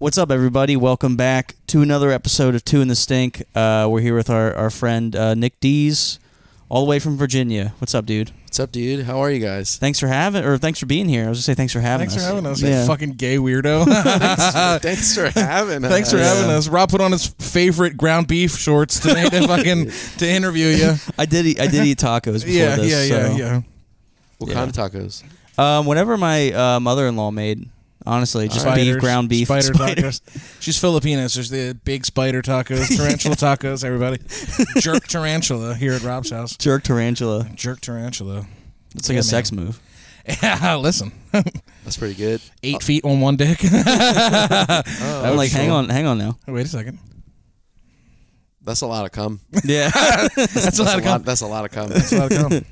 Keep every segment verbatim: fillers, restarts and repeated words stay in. What's up, everybody? Welcome back to another episode of Two in the Stink. Uh, we're here with our, our friend uh, Nick Dees, all the way from Virginia. What's up, dude? What's up, dude? How are you guys? Thanks for having, or thanks for being here. I was just say thanks for having thanks us. Thanks for having us, yeah. You fucking gay weirdo. thanks, for, thanks for having us. Thanks for having yeah. us. Rob put on his favorite ground beef shorts tonight to fucking to interview you. I did. Eat, I did eat tacos. Before yeah, this, yeah, yeah, so. yeah. What yeah. kind of tacos? Um, whatever my uh, mother-in-law made. Honestly, just spiders, beef, ground beef, spider spiders. tacos. She's Filipina, so there's the big spider tacos, tarantula yeah. tacos. Everybody, jerk tarantula here at Rob's house. Jerk tarantula, jerk tarantula. It's like yeah, a man. sex move. Yeah, listen, that's pretty good. Eight uh, feet on one dick. oh, I'm like, sure. hang on, hang on now. Wait a second. That's a lot of cum. Yeah, that's, that's a lot of cum. Lot, that's a lot of cum. That's a lot of cum.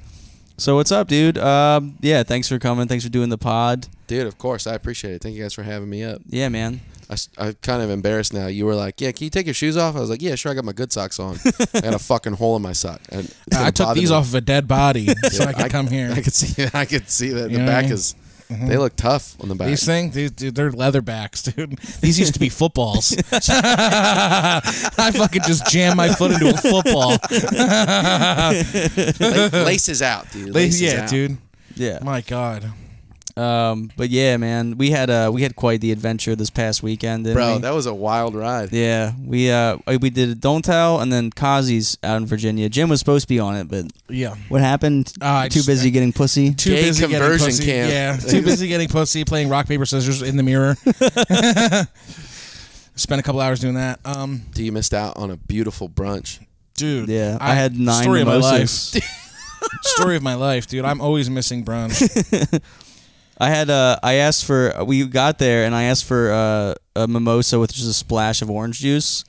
So what's up, dude? Um, yeah, thanks for coming. Thanks for doing the pod. Dude, of course. I appreciate it. Thank you guys for having me up. Yeah, man. I, I'm kind of embarrassed now. You were like, yeah, can you take your shoes off? I was like, yeah, sure. I got my good socks on. I got a fucking hole in my sock. And I took these me. off of a dead body yeah, so I could I, come here. I could see, I could see that you the back I mean? is... Mm-hmm. They look tough on the back. These things, dude, they're leather backs, dude. These used to be footballs. I fucking just jammed my foot into a football. Laces out, dude. Laces yeah, out. dude. Yeah. My God. Um, but yeah, man, we had uh, we had quite the adventure this past weekend, didn't bro. We? That was a wild ride. Yeah, we uh, we did Don't Tell and then Kazi's out in Virginia. Jim was supposed to be on it, but yeah, what happened? Uh, too just, busy getting pussy. Too Gay busy conversion getting pussy. Camp. Yeah, too busy getting pussy. Playing rock paper scissors in the mirror. Spent a couple hours doing that. Um, Dude, you missed out on a beautiful brunch, dude. Yeah, I, I had nine story mimosas. Of my life. Story of my life, dude. I'm always missing brunch. I had uh, I asked for we got there and I asked for uh, a mimosa with just a splash of orange juice,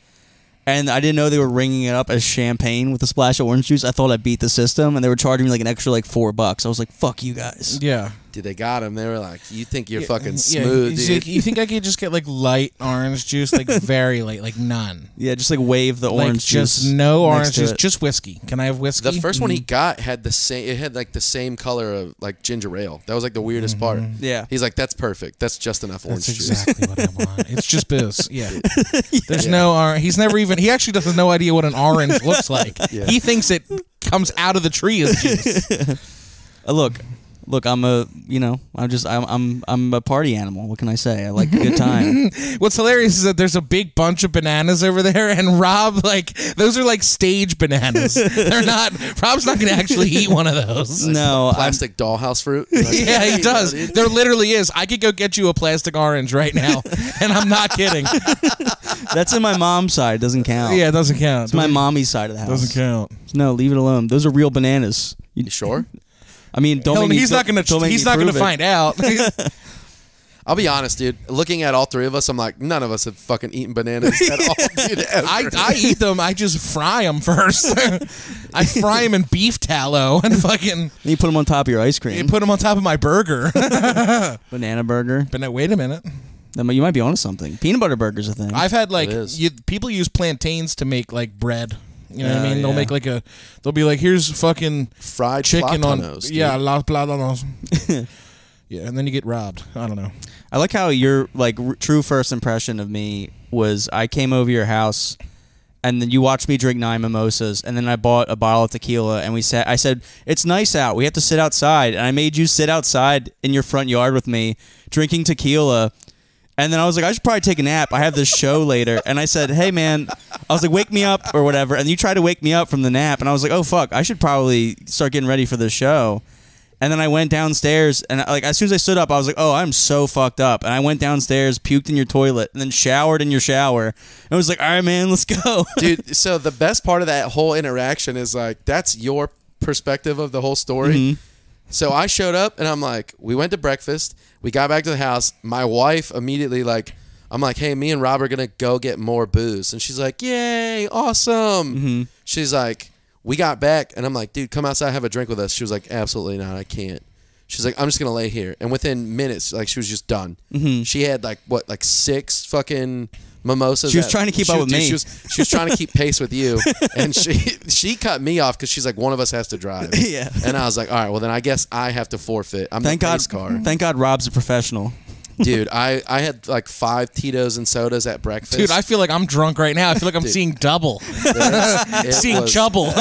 and I didn't know they were ringing it up as champagne with a splash of orange juice. I thought I beat the system, and they were charging me like an extra like four bucks. I was like, "Fuck you guys!" Yeah, dude, they got him. They were like, "You think you're yeah, fucking smooth, yeah. dude? You think I could just get like light orange juice, like very light, like none? Yeah, just like wave the orange like, juice, just no orange juice, just whiskey. Can I have whiskey?" The first mm-hmm. one he got had the same. It had like the same color of like ginger ale. That was like the weirdest mm-hmm. part. Yeah, he's like, "That's perfect. That's just enough orange That's juice. Exactly what I want. It's just booze. Yeah, yeah. there's yeah. no orange. He's never even. He actually doesn't no idea what an orange looks like. Yeah. He thinks it comes out of the tree as juice. Look, look, I'm a, you know, I'm just, I'm, I'm, I'm a party animal. What can I say? I like a good time. What's hilarious is that there's a big bunch of bananas over there, and Rob, like, those are like stage bananas. They're not. Rob's not going to actually eat one of those. No, plastic I'm, dollhouse fruit. Like, yeah, he does. There literally is. I could go get you a plastic orange right now, and I'm not kidding. That's in my mom's side. It doesn't count. Yeah, it doesn't count. It's my mommy's side of the house. Doesn't count. No, leave it alone. Those are real bananas. You, you sure? I mean, don't. Hell, make he's me, not gonna. Don't make he's me not gonna it. Find out. I'll be honest, dude. Looking at all three of us, I'm like, none of us have fucking eaten bananas at all, dude. Ever. I, I eat them. I just fry them first. I fry them in beef tallow and fucking. And you put them on top of your ice cream. You put them on top of my burger. Banana burger. But now, wait a minute. You might be onto something. Peanut butter burger's a thing. I've had like you, people use plantains to make like bread. You know uh, what I mean? Yeah. They'll make like a. They'll be like, here's fucking fried chicken on. Dude. Yeah, la platanos. Yeah, and then you get robbed. I don't know. I like how your like r true first impression of me was I came over your house, and then you watched me drink nine mimosas, and then I bought a bottle of tequila, and we sat. I said, it's nice out. We have to sit outside, and I made you sit outside in your front yard with me, drinking tequila. And then I was like, I should probably take a nap. I have this show later. And I said, hey, man, I was like, wake me up or whatever. And you tried to wake me up from the nap. And I was like, oh, fuck, I should probably start getting ready for this show. And then I went downstairs. And like as soon as I stood up, I was like, oh, I'm so fucked up. And I went downstairs, puked in your toilet, and then showered in your shower. And I was like, all right, man, let's go. Dude, so the best part of that whole interaction is like, that's your perspective of the whole story. Mm-hmm. So I showed up, and I'm like, we went to breakfast. We got back to the house. My wife immediately, like, I'm like, hey, me and Rob are going to go get more booze. And she's like, yay, awesome. Mm-hmm. She's like, we got back. And I'm like, dude, come outside, have a drink with us. She was like, absolutely not, I can't. She's like, I'm just going to lay here. And within minutes, like, she was just done. Mm-hmm. She had, like, what, like six fucking mimosas. She was that, trying to keep she, up with dude, me. She was, she was trying to keep pace with you. And she she cut me off because she's like, one of us has to drive. Yeah. And I was like, all right, well, then I guess I have to forfeit. I'm thank the God, car. Thank God Rob's a professional. Dude, I, I had like five Tito's and sodas at breakfast. Dude, I feel like I'm drunk right now. I feel like I'm Dude. seeing double. Seeing was... chubble.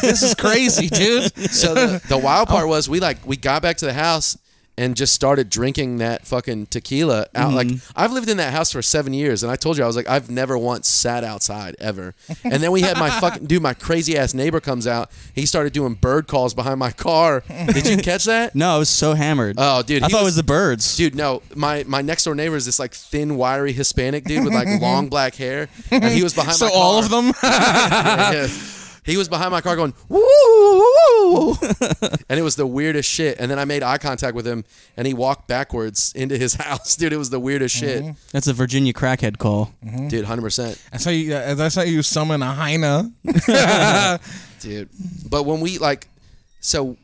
This is crazy, dude. So the, the wild part oh. was we like we got back to the house and just started drinking that fucking tequila out. Mm-hmm. Like I've lived in that house for seven years, and I told you I was like I've never once sat outside ever. And then we had my fucking dude, my crazy ass neighbor comes out. He started doing bird calls behind my car. Did you catch that? No, I was so hammered. Oh, dude, I thought was, it was the birds. Dude, no, my my next door neighbor is this like thin, wiry Hispanic dude with like long black hair, and he was behind. So my car. all of them. yeah, yeah. He was behind my car going, woo, woo, woo. And it was the weirdest shit. And then I made eye contact with him, and he walked backwards into his house. Dude, it was the weirdest mm-hmm. shit. That's a Virginia crackhead call. Mm-hmm. Dude, one hundred percent. That's how you, uh, that's how you summon a hyena. Dude. But when we, like, so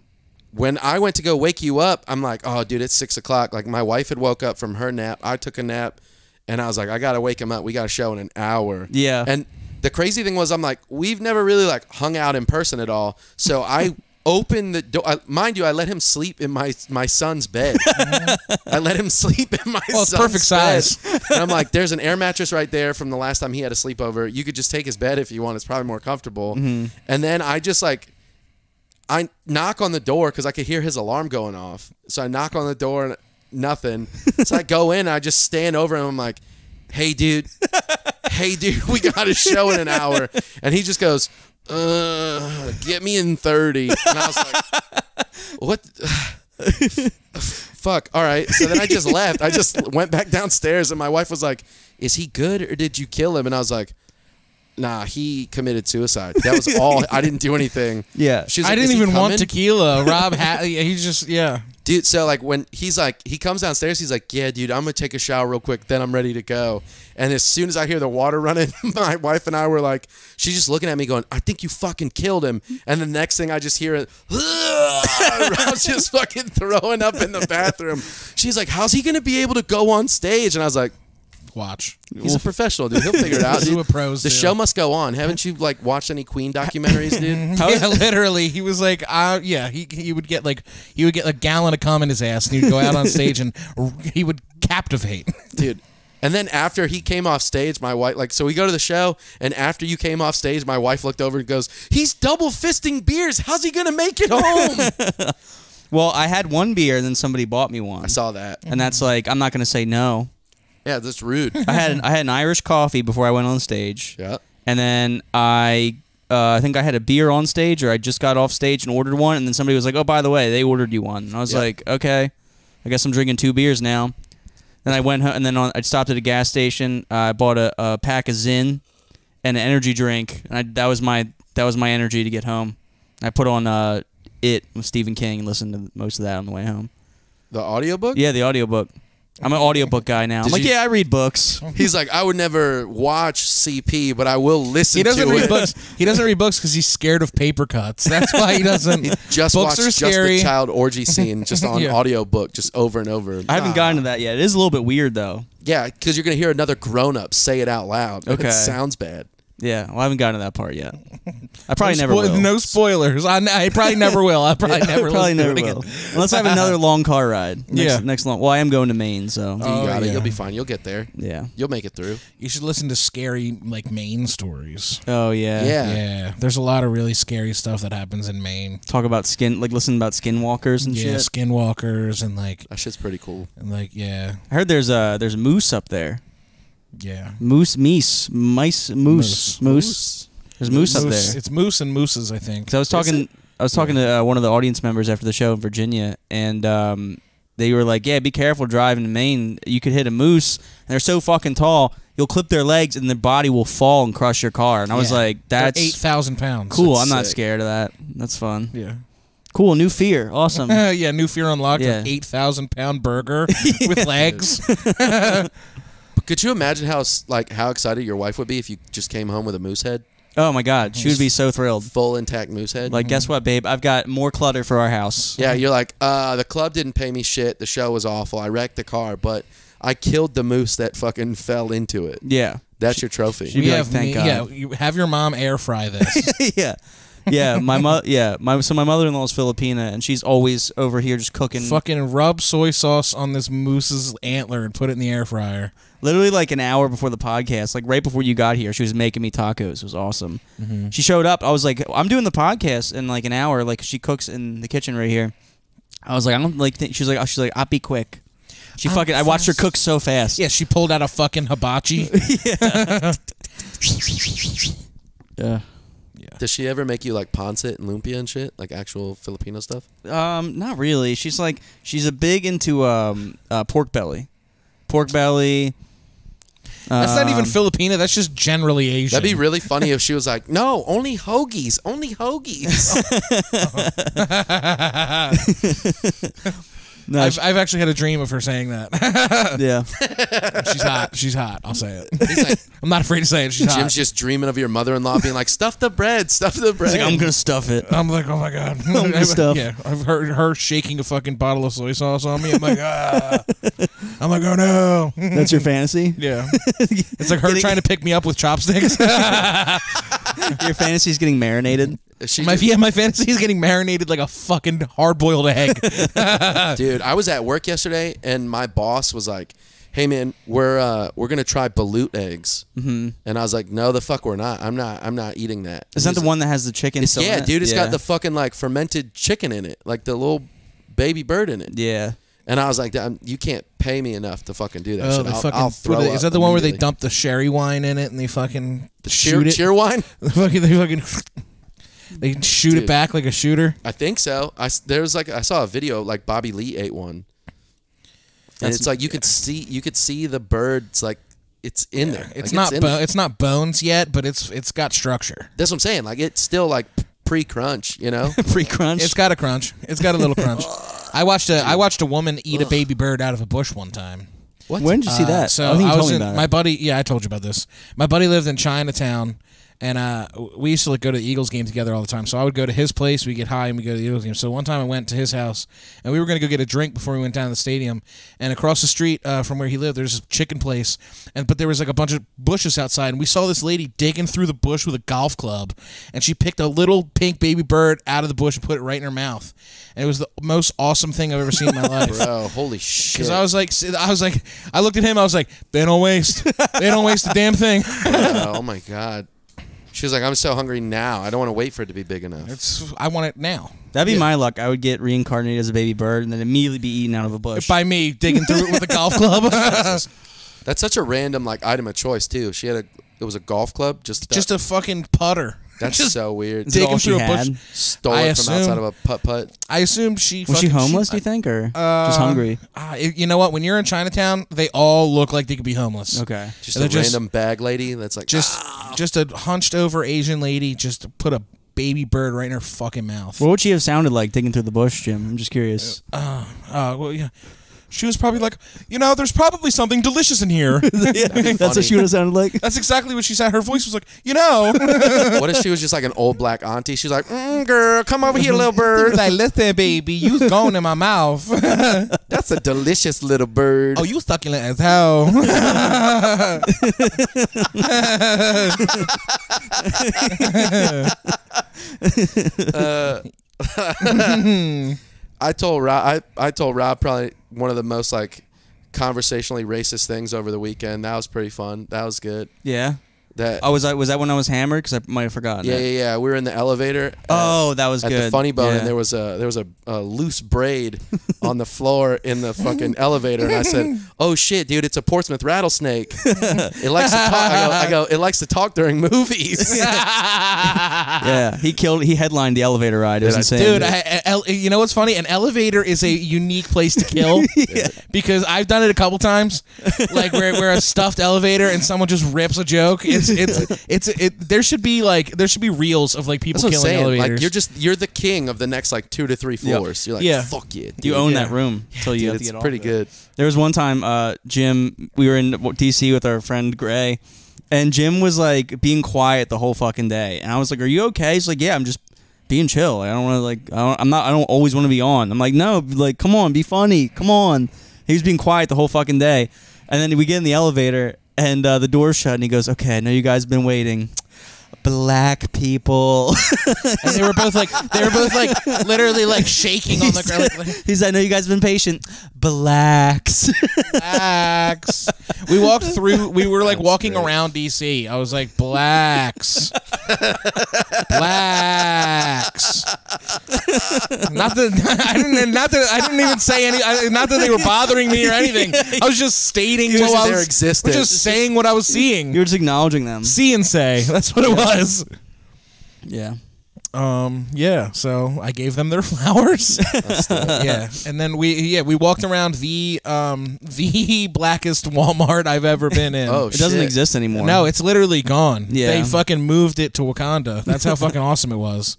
when I went to go wake you up, I'm like, oh, dude, it's six o'clock. Like, my wife had woke up from her nap. I took a nap, and I was like, I got to wake him up. We got a show in an hour. Yeah. And the crazy thing was, I'm like, we've never really like hung out in person at all. So I opened the door. Mind you, I let him sleep in my my son's bed. I let him sleep in my well, son's bed. perfect size. Bed. And I'm like, there's an air mattress right there from the last time he had a sleepover. You could just take his bed if you want. It's probably more comfortable. Mm-hmm. And then I just like, I knock on the door because I could hear his alarm going off. So I knock on the door and nothing. So I go in. And I just stand over him. I'm like, hey, dude. Hey, dude, we got a show in an hour. And he just goes, uh, get me in thirty. And I was like, what? Fuck. All right. So then I just left. I just went back downstairs, and my wife was like, is he good or did you kill him? And I was like, nah, he committed suicide. That was all. I didn't do anything. Yeah. She was like, I didn't even want tequila. Rob, ha he's just, yeah. Dude, so like when he's like, he comes downstairs, he's like, yeah, dude, I'm going to take a shower real quick. Then I'm ready to go. And as soon as I hear the water running, my wife and I were like, she's just looking at me going, I think you fucking killed him. And the next thing I just hear it, Rob's just fucking throwing up in the bathroom. She's like, how's he going to be able to go on stage? And I was like, watch. He's a professional, dude. He'll figure it out. Dude. Pros, the dude. show must go on. Haven't you like watched any Queen documentaries, dude? Yeah, literally. He was like, uh, yeah. He he would get like he would get like a gallon of cum in his ass, and he'd go out on stage, and he would captivate, dude. And then after he came off stage, my wife like so we go to the show, and after you came off stage, my wife looked over and goes, "He's double fisting beers. How's he gonna make it home?" Well, I had one beer, and then somebody bought me one. I saw that, and that's like I'm not gonna say no. Yeah, that's rude. I had an, I had an Irish coffee before I went on stage. Yeah, and then I uh, I think I had a beer on stage, or I just got off stage and ordered one, and then somebody was like, "Oh, by the way, they ordered you one." And I was yeah. like, "Okay, I guess I'm drinking two beers now." Then I went home, and then on, I stopped at a gas station. Uh, I bought a, a pack of Zyn and an energy drink, and I, that was my that was my energy to get home. I put on uh, It with Stephen King and listened to most of that on the way home. The audiobook? Yeah, the audiobook. I'm an audiobook guy now. Did I'm like, you, yeah, I read books. He's like, I would never watch C P, but I will listen he doesn't to read it. Books. He doesn't read books because he's scared of paper cuts. That's why he doesn't. He just books watched just the child orgy scene just on yeah. audiobook just over and over. I haven't ah. gotten to that yet. It is a little bit weird, though. Yeah, because you're going to hear another grown-up say it out loud. Okay. It sounds bad. Yeah, well, I haven't gotten to that part yet. I probably no never will. No spoilers. I, I probably never will. I probably yeah, never, I probably never will. Unless I have another long car ride. Next, yeah. Next long. Well, I am going to Maine, so. You oh, got yeah. it. You'll be fine. You'll get there. Yeah. You'll make it through. You should listen to scary, like, Maine stories. Oh, yeah. Yeah. Yeah. There's a lot of really scary stuff that happens in Maine. Talk about skin, like, listen about skinwalkers and yeah, shit. Yeah, skinwalkers and, like. That shit's pretty cool. And, like, yeah. I heard there's uh, there's moose up there. Yeah. Moose, meese, mice, moose, moose. moose. There's moose, moose up there. It's moose and mooses, I think. So I was talking, I was talking yeah. to uh, one of the audience members after the show in Virginia, and um, they were like, "Yeah, be careful driving to Maine. You could hit a moose. And they're so fucking tall, you'll clip their legs, and their body will fall and crush your car." And I yeah. was like, "That's eight thousand pounds. Cool. That's I'm not sick. scared of that. That's fun. Yeah." Cool, new fear. Awesome. Yeah, new fear unlocked. Yeah. An eight thousand pound burger with legs. Could you imagine how like how excited your wife would be if you just came home with a moose head? Oh my God, she would be so thrilled. Full intact moose head. Like, mm-hmm. guess what, babe? I've got more clutter for our house. Yeah, you're like, uh, the club didn't pay me shit. The show was awful. I wrecked the car, but I killed the moose that fucking fell into it. Yeah, that's your trophy. She'd be like, thank God. Yeah, you have your mom air fry this. Yeah. Yeah, my mo yeah, my so my mother-in-law is Filipina, and she's always over here just cooking. Fucking rub soy sauce on this moose's antler and put it in the air fryer. Literally like an hour before the podcast, like right before you got here, she was making me tacos. It was awesome. Mm-hmm. She showed up. I was like, I'm doing the podcast in like an hour. Like she cooks in the kitchen right here. I was like, I'm like, she was like, she's like, I'll be quick. She I'm fucking, fast. I watched her cook so fast. Yeah, she pulled out a fucking hibachi. Yeah. Yeah. Yeah. Does she ever make you like pancit and lumpia and shit, like actual Filipino stuff? Um, not really. She's like, she's a big into um uh, pork belly, pork belly. That's um, not even Filipino. That's just generally Asian. That'd be really funny if she was like, "No, only hoagies, only hoagies." Oh. No, I've, I've actually had a dream of her saying that. Yeah. She's hot. She's hot. I'll say it. He's like, I'm not afraid to say it. She's hot. Jim's just dreaming of your mother-in-law being like, stuff the bread, stuff the bread. He's like, I'm going to stuff it. I'm like, oh, my God. I'm going to stuff. Yeah, I've heard her shaking a fucking bottle of soy sauce on me. I'm like, ah. I'm like, oh, no. That's your fantasy? Yeah. It's like her getting... trying to pick me up with chopsticks. Your fantasy's getting marinated. She my, yeah, my fantasy is getting marinated like a fucking hard-boiled egg. Dude, I was at work yesterday, and my boss was like, hey, man, we're uh, we're going to try balut eggs. Mm-hmm. And I was like, no, the fuck we're not. I'm not I'm not eating that. Is that the like, one that has the chicken it's, still Yeah, in it? dude, it's yeah. got the fucking like fermented chicken in it, like the little baby bird in it. Yeah. And I was like, you can't pay me enough to fucking do that oh, shit. I'll, fucking, I'll throw they, Is that the one where they dump the sherry wine in it and they fucking the shoot cheer, it? Cheer wine? They fucking... They fucking They can shoot Dude, it back like a shooter. I think so. I there was like I saw a video like Bobby Lee ate one, and That's, it's like you yeah. could see you could see the birds like it's in yeah. there. It's like, not it's, bo it's not bones yet, but it's it's got structure. That's what I'm saying. Like it's still like pre-crunch, you know, pre-crunch. It's got a crunch. It's got a little crunch. I watched a Dude. I watched a woman eat Ugh. a baby bird out of a bush one time. What? When did you uh, see that? So I, think I was in, my buddy. Yeah, I told you about this. My buddy lived in Chinatown. And uh, we used to like, go to the Eagles game together all the time. So I would go to his place, we get high, and we go to the Eagles game. So one time I went to his house, and we were going to go get a drink before we went down to the stadium. And across the street uh, from where he lived, there's this chicken place, and but there was like a bunch of bushes outside. And we saw this lady digging through the bush with a golf club, and she picked a little pink baby bird out of the bush and put it right in her mouth. And it was the most awesome thing I've ever seen in my life. Bro, holy shit! Because I was like, I was like, I looked at him, I was like, they don't waste, they don't waste a damn thing. Bro, oh my god. She was like, I'm so hungry now. I don't want to wait for it to be big enough. It's, I want it now. That'd be yeah. my luck. I would get reincarnated as a baby bird and then immediately be eaten out of a bush. By me, digging through it with a golf club. That's such a random like item of choice, too. She had a, it was a golf club. Just, just a fucking putter. That's just so weird. Digging through a bush. Stole I it assume, from outside of a putt-putt. I assume she... Was fucking, she homeless, she, do you think, or uh, just hungry? Uh, you know what? When you're in Chinatown, they all look like they could be homeless. Okay. Just and a random just, bag lady that's like... Just ah. just a hunched-over Asian lady just to put a baby bird right in her fucking mouth. What would she have sounded like digging through the bush, Jim? I'm just curious. Uh, uh, well, yeah. She was probably like, you know, there's probably something delicious in here. Yeah, that's what she would have sounded like. That's exactly what she said. Her voice was like, you know. What if she was just like an old black auntie? She's like, mm, girl, come over here, little bird. She's like, listen, baby, you going in my mouth. That's a delicious little bird. Oh, you succulent as hell. uh, I told Rob, I, I told Rob probably one of the most like conversationally racist things over the weekend. That was pretty fun. That was good. Yeah. That oh, was I was that when I was hammered? Because I might have forgotten. Yeah, it. yeah, yeah. We were in the elevator. Oh, at, that was at good. At the Funny Bone, yeah. and there was a there was a, a loose braid on the floor in the fucking elevator, and I said, "Oh shit, dude, it's a Portsmouth rattlesnake. It likes to talk." I go, I go, "It likes to talk during movies." Yeah, he killed. He headlined the elevator ride. It was insane, dude. I, I, you know what's funny? An elevator is a unique place to kill. Yeah. Because I've done it a couple times, like where we're a stuffed elevator and someone just rips a joke. It's It's, it's it's it. There should be like there should be reels of like people killing saying. elevators. Like you're just you're the king of the next like two to three floors. Yep. You're like yeah. fuck yeah, dude. You own yeah. that room until yeah, you dude, have to get off. It's pretty good. There was one time, uh, Jim. We were in D C with our friend Gray, and Jim was like being quiet the whole fucking day. And I was like, "Are you okay?" He's like, "Yeah, I'm just being chill. I don't want to like I don't, I'm not I don't always want to be on." I'm like, "No, like come on, be funny, come on." He was being quiet the whole fucking day, and then we get in the elevator. And uh, the door's shut, and he goes, okay, I know you guys have been waiting. black people. And they were both like, they were both like, literally like shaking on the ground. Like, he's like, I know you guys have been patient. Blacks. Blacks. We walked through, we were like That's walking great. around D C. I was like, blacks. Blacks. Not that, I didn't, not that, I didn't even say any, I, not that they were bothering me or anything. I was just stating just what their existence. Just saying what I was seeing. You were just acknowledging them. See and say. That's what yeah. it was. Yeah. Um. Yeah. So I gave them their flowers. The, yeah. And then we yeah we walked around the um the blackest Walmart I've ever been in. Oh, it shit. doesn't exist anymore. No, it's literally gone. Yeah. They fucking moved it to Wakanda. That's how fucking awesome it was.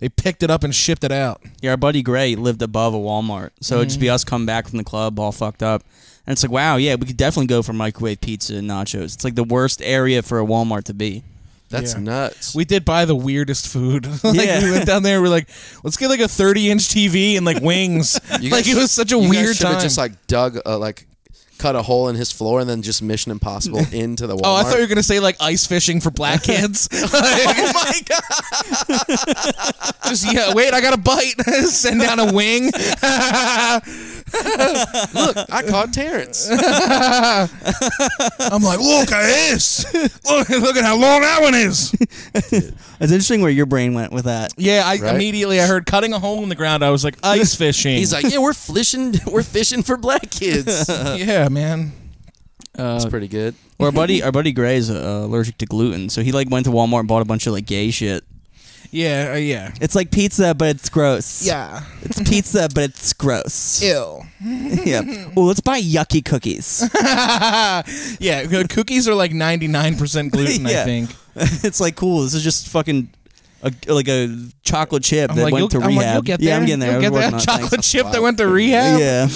They picked it up and shipped it out. Yeah. Our buddy Gray lived above a Walmart, so mm. it'd just be us come back from the club all fucked up. And it's like, wow, yeah, we could definitely go for microwave pizza and nachos. It's like the worst area for a Walmart to be. That's yeah. nuts. We did buy the weirdest food. Like, yeah. we went down there and we we're like, let's get like a thirty inch T V and like wings. You like, it was such a you weird guys time. Just like dug, uh, like cut a hole in his floor and then just Mission Impossible into the Walmart. Oh, I thought you were going to say like ice fishing for black kids. Like, oh my God. Just, yeah, wait, I got a bite. Send down a wing. Look, I caught Terrence. I'm like, look at this. Look, look at how long that one is. It's interesting where your brain went with that. Yeah, I right? immediately I heard cutting a hole in the ground. I was like, ice fishing. He's like, yeah, we're fishing, we're fishing for black kids. Yeah, man. Uh, That's pretty good. Well, our buddy, our buddy Gray is uh, allergic to gluten, so he like went to Walmart and bought a bunch of like gay shit. Yeah, uh, yeah. It's like pizza, but it's gross. Yeah. It's pizza, but it's gross. Ew. Yeah. Well, let's buy yucky cookies. Yeah, cookies are like ninety-nine percent gluten, yeah. I think. It's like, cool, this is just fucking a, like a chocolate chip I'm that like, went to I'm rehab. Like, you'll get there. Yeah, I'm getting there. You'll get that chocolate things. chip wow. that went to rehab? Yeah.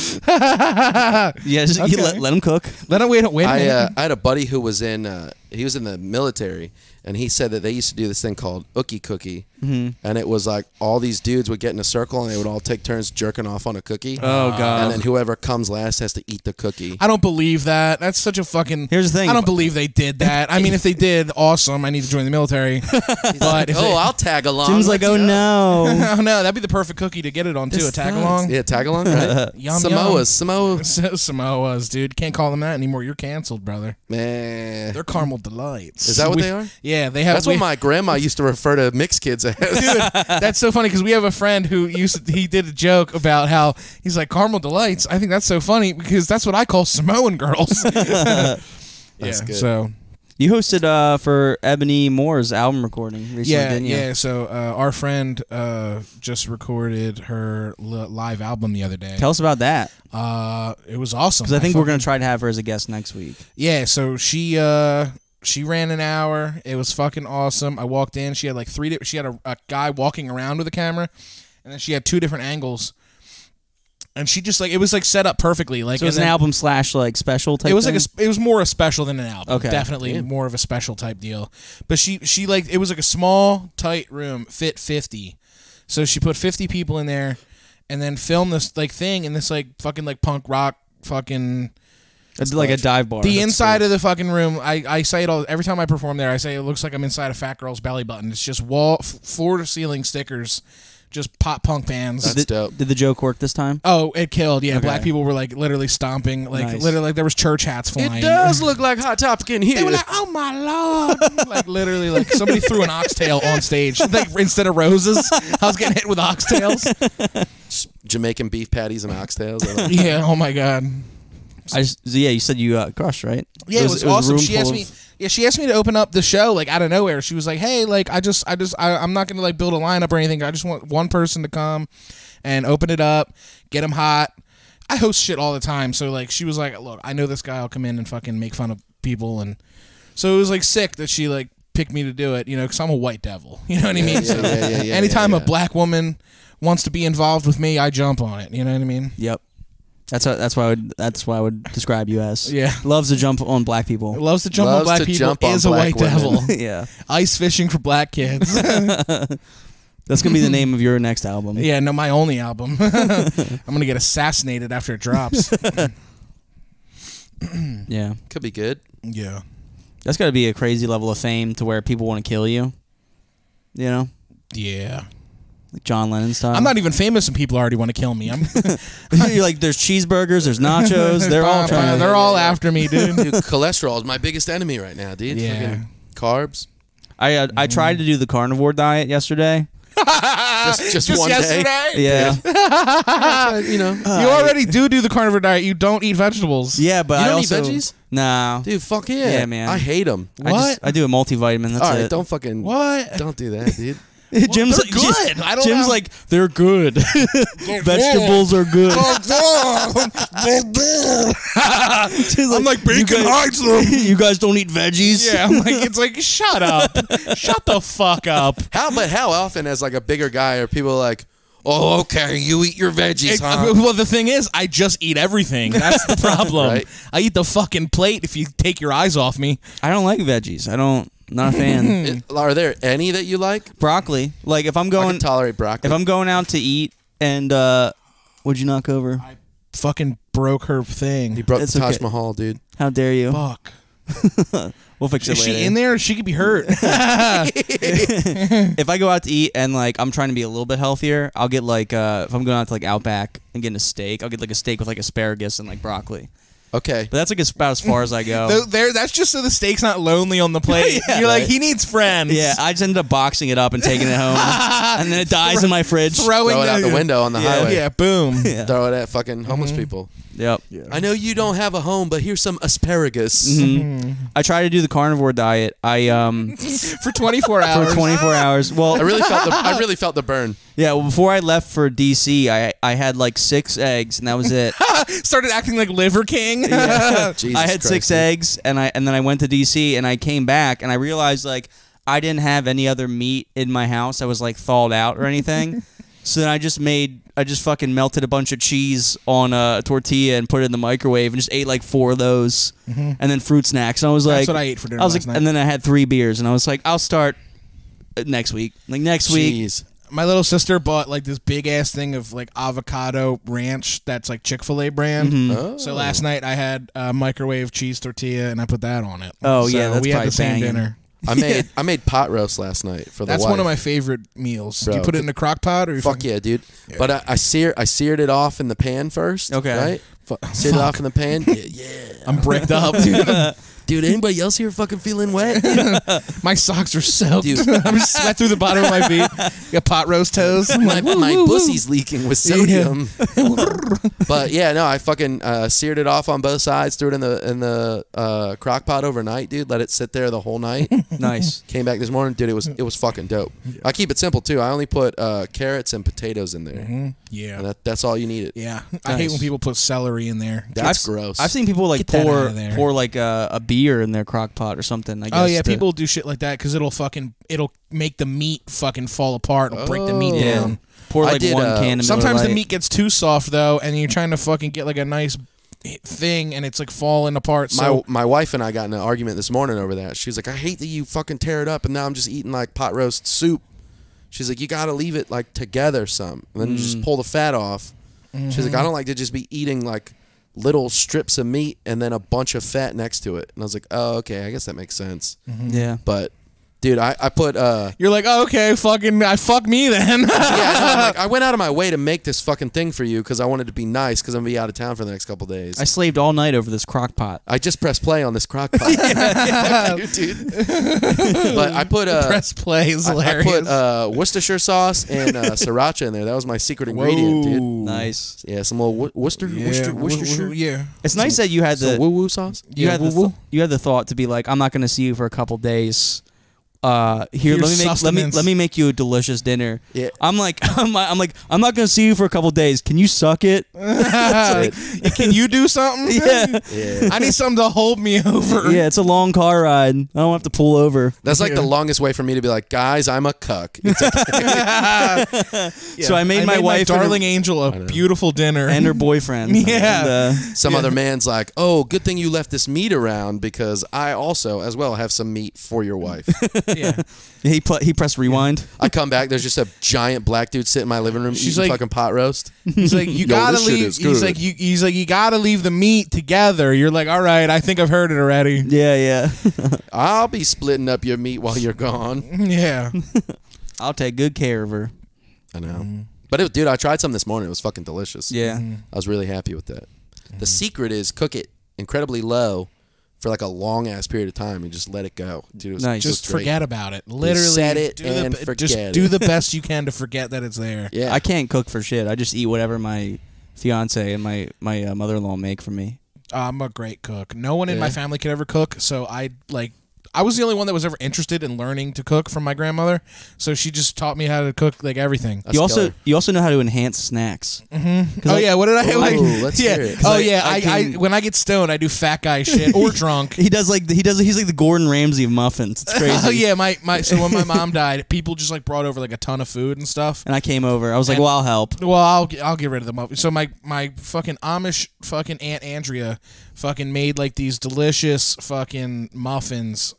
Yeah, just, okay. you let, let them cook. Let them wait, wait a I, minute. Uh, I had a buddy who was in, uh, he was in the military. And he said that they used to do this thing called Ookie Cookie. Mm-hmm. And it was like all these dudes would get in a circle and they would all take turns jerking off on a cookie. Oh, God. And then whoever comes last has to eat the cookie. I don't believe that. That's such a fucking... Here's the thing. I don't believe they did that. I mean, if they did, awesome. I need to join the military. But like, oh, they... I'll tag along. Jim's like, oh, no. Oh, no. That'd be the perfect cookie to get it on, too. It's a tag along. Yeah, tag along. Right? Yum, Samoas. Yum. Samoas. Samoas, dude. Can't call them that anymore. You're canceled, brother. Man. They're Caramel Delights. Is that what we... they are? Yeah. Yeah, they have. That's we, what my grandma used to refer to mixed kids as. Dude, that's so funny because we have a friend who used to, he did a joke about how he's like Caramel Delights. I think that's so funny because that's what I call Samoan girls. Yeah, that's good. So you hosted uh, for Ebony Moore's album recording recently, yeah, didn't you? Yeah, so uh, our friend uh, just recorded her li live album the other day. Tell us about that. Uh, it was awesome. Because I think I we're going to try to have her as a guest next week. Yeah, so she... Uh, She ran an hour. It was fucking awesome. I walked in. She had like three. She had a, a guy walking around with a camera, and then she had two different angles. And she just like it was like set up perfectly. Like so it was an then, album slash like special type. It was thing? like a, it was more a special than an album. Okay, definitely yeah. more of a special type deal. But she she like it was like a small tight room fit fifty, so she put fifty people in there, and then filmed this like thing in this like fucking like punk rock fucking. It's like a dive bar. The That's inside cool. of the fucking room, I, I say it all. Every time I perform there, I say it looks like I'm inside a fat girl's belly button. It's just wall, f floor to ceiling stickers, just pop punk bands. That's did, dope. Did the joke work this time? Oh, it killed. Yeah, okay. Black people were like literally stomping. Like nice. literally, like there was church hats flying. It does look like Hot Topic in here. They were like, oh my Lord. Like literally, like somebody threw an oxtail on stage. Like instead of roses, I was getting hit with oxtails. Jamaican beef patties and oxtails. Like yeah, oh my God. I just, yeah, you said you uh, crushed, right? Yeah, it was, it was awesome. It was she asked me, yeah, she asked me to open up the show like out of nowhere. She was like, "Hey, like I just, I just, I, I'm not gonna like build a lineup or anything. I just want one person to come and open it up, get them hot." I host shit all the time, so like she was like, "Look, I know this guy. I'll come in and fucking make fun of people," and so it was like sick that she like picked me to do it, you know, because I'm a white devil. You know what I mean? Yeah, so yeah, yeah, yeah, anytime yeah, yeah. a black woman wants to be involved with me, I jump on it. You know what I mean? Yep. That's how, that's why I would that's why I would describe you as. Yeah. Loves to jump on black people. Loves to jump Loves on black people. Jump on is a white devil. Yeah. Ice fishing for black kids. That's gonna be the name of your next album. Yeah, no, my only album. I'm gonna get assassinated after it drops. Yeah. Could be good. Yeah. That's got to be a crazy level of fame to where people want to kill you. You know? Yeah. Like John Lennon style. I'm not even famous and people already want to kill me. I'm You're like, there's cheeseburgers, there's nachos. They're all trying. To, they're all after me, dude. Dude, cholesterol is my biggest enemy right now, dude. Yeah. Fucking carbs. I uh, mm. I tried to do the carnivore diet yesterday. just just, just one yesterday? Day. Yeah. You know, uh, you already do do the carnivore diet. You don't eat vegetables. Yeah, but you don't I also, eat veggies? No. Dude, fuck yeah. Yeah, man. I hate them. What? I, just, I do a multivitamin. That's all right, it. Don't fucking. What? Don't do that, dude. Well, Jim's they're like, good. I don't Jim's know. Like, they're good. Vegetables are good. Like, I'm like, bacon hides them. You guys don't eat veggies? Yeah, I'm like, it's like, shut up. Shut the fuck up. How, but how often as like a bigger guy are people like, oh, okay, you eat your veggies, it, huh? Well, the thing is, I just eat everything. That's the problem. Right? I eat the fucking plate if you take your eyes off me. I don't like veggies. I don't. Not a fan. It, are there any that you like? Broccoli. Like if I'm going I can tolerate broccoli. If I'm going out to eat and uh what'd you knock over? I fucking broke her thing. You broke it's the Taj okay. Mahal, dude. How dare you? Fuck. We'll fix it later. Is she in there? She could be hurt. If I go out to eat and like I'm trying to be a little bit healthier, I'll get like uh if I'm going out to like Outback and getting a steak, I'll get like a steak with like asparagus and like broccoli. Okay. But that's like about as far as I go. There, that's just so the steak's not lonely on the plate. Yeah, you're right. Like, he needs friends. Yeah, I just ended up boxing it up and taking it home. And then it dies Throw, in my fridge. Throwing Throw it out the window on the yeah, highway. Yeah, boom. Yeah. Throw it at fucking homeless mm-hmm. people. Yep. Yeah. I know you don't have a home, but here's some asparagus. Mm-hmm. Mm-hmm. I try to do the carnivore diet. I um for twenty-four hours. For twenty-four hours. Well, I really felt the I really felt the burn. Yeah, well, before I left for D C, I I had like six eggs, and that was it. Started acting like Liver King. Yeah. Jesus I had Christ, six dude. eggs, and I and then I went to D C, and I came back, and I realized like I didn't have any other meat in my house. I was like thawed out or anything. So then I just made, I just fucking melted a bunch of cheese on a tortilla and put it in the microwave and just ate like four of those, mm-hmm. and then fruit snacks. And I was like, that's what I ate for dinner I was last like, night. And then I had three beers, and I was like, I'll start next week. Like next Jeez. week. My little sister bought like this big ass thing of like avocado ranch that's like Chick-fil-A brand. Mm-hmm. Oh. So last night I had a microwave cheese tortilla and I put that on it. Oh so yeah, that's we had the same banging. dinner. I made yeah. I made pot roast last night for the That's wife. one of my favorite meals. Bro, do you put it in a crock pot or you fuck yeah, dude. Yeah. But I, I sear I seared it off in the pan first. Okay. Right? Fuck. Seared it off in the pan. Yeah, yeah. I'm bricked up, dude. Dude, anybody else here fucking feeling wet? My socks are soaked. Dude. I'm just sweat through the bottom of my feet. Got pot roast toes. My, my pussy's leaking with sodium. Yeah. But yeah, no, I fucking uh, seared it off on both sides. Threw it in the in the uh, crock pot overnight, dude. Let it sit there the whole night. Nice. Came back this morning, dude. It was it was fucking dope. Yeah. I keep it simple too. I only put uh, carrots and potatoes in there. Mm-hmm. Yeah, that, that's all you need. It. Yeah, nice. I hate when people put celery in there. That's I've, gross. I've seen people like Get pour pour like uh, a beer. in their crock pot or something, I guess. Oh yeah, people do shit like that because it'll fucking it'll make the meat fucking fall apart. It'll oh. break the meat yeah. down. Pour like did, one uh, can. Of sometimes the meat gets too soft though, and you're trying to fucking get like a nice thing, and it's like falling apart. So my my wife and I got in an argument this morning over that. She's like, I hate that you fucking tear it up, and now I'm just eating like pot roast soup. She's like, you gotta leave it like together some, and then mm. you just pull the fat off. Mm-hmm. She's like, I don't like to just be eating like little strips of meat and then a bunch of fat next to it. And I was like, oh, okay, I guess that makes sense. Mm-hmm. Yeah. But, dude, I, I put... Uh, You're like, oh, okay, fucking, I fuck me then. Yeah, I, know, like, I went out of my way to make this fucking thing for you because I wanted to be nice because I'm going to be out of town for the next couple days. I slaved all night over this crock pot. I just pressed play on this crock pot. Yeah, dude, dude. But I put... Uh, press play is hilarious. I, I put uh, Worcestershire sauce and uh, sriracha in there. That was my secret ingredient, Whoa. dude. Nice. Yeah, some little wor Worcester, yeah. Worcester, Worcestershire. Woo -woo, yeah. It's nice some, that you had the... woo-woo sauce? You, yeah, had woo -woo. The you had the thought to be like, I'm not going to see you for a couple days. Uh, here, Here's let me make, let me let me make you a delicious dinner. Yeah. I'm like I'm, I'm like I'm not gonna see you for a couple days. Can you suck it? Like, can you do something? Yeah. yeah. I need something to hold me over. Yeah, it's a long car ride. I don't have to pull over. That's like yeah. the longest way for me to be like, guys, I'm a cuck. It's okay. yeah. So I made I my made wife, my darling her, angel, a beautiful dinner and her boyfriend. Yeah. And, uh, some yeah. other man's like, oh, good thing you left this meat around because I also as well have some meat for your wife. Yeah. he pl he pressed rewind. Yeah. I come back. There's just a giant black dude sitting in my living room She's eating like, fucking pot roast. He's like, you gotta leave. He's like, you. He's like, you gotta leave the meat together. You're like, all right, I think I've heard it already. Yeah, yeah. I'll be splitting up your meat while you're gone. Yeah. I'll take good care of her. I know. Mm. But, it, dude, I tried some this morning. It was fucking delicious. Yeah. Mm. I was really happy with that. Mm. The secret is cook it incredibly low for like a long-ass period of time and just let it go. Dude, it was nice. Just forget about it. Literally. Just set it and the, forget just it. Just do the best you can to forget that it's there. Yeah. I can't cook for shit. I just eat whatever my fiance and my, my uh, mother-in-law make for me. I'm a great cook. No one yeah. in my family could ever cook, so I, like... I was the only one that was ever interested in learning to cook from my grandmother, so she just taught me how to cook like everything. That's you also killer. You also know how to enhance snacks. Mm-hmm. Oh I, yeah, what did I? Ooh, like, let's yeah. hear it. Oh I, yeah, I, I, can, I when I get stoned, I do fat guy shit or drunk. He does like he does. He's like the Gordon Ramsay of muffins. It's crazy. Oh yeah, my my. So when my mom died, people just like brought over like a ton of food and stuff. And I came over. I was like, and, well, I'll help. Well, I'll I'll get rid of the muffins. So my my fucking Amish fucking Aunt Andrea fucking made like these delicious fucking muffins.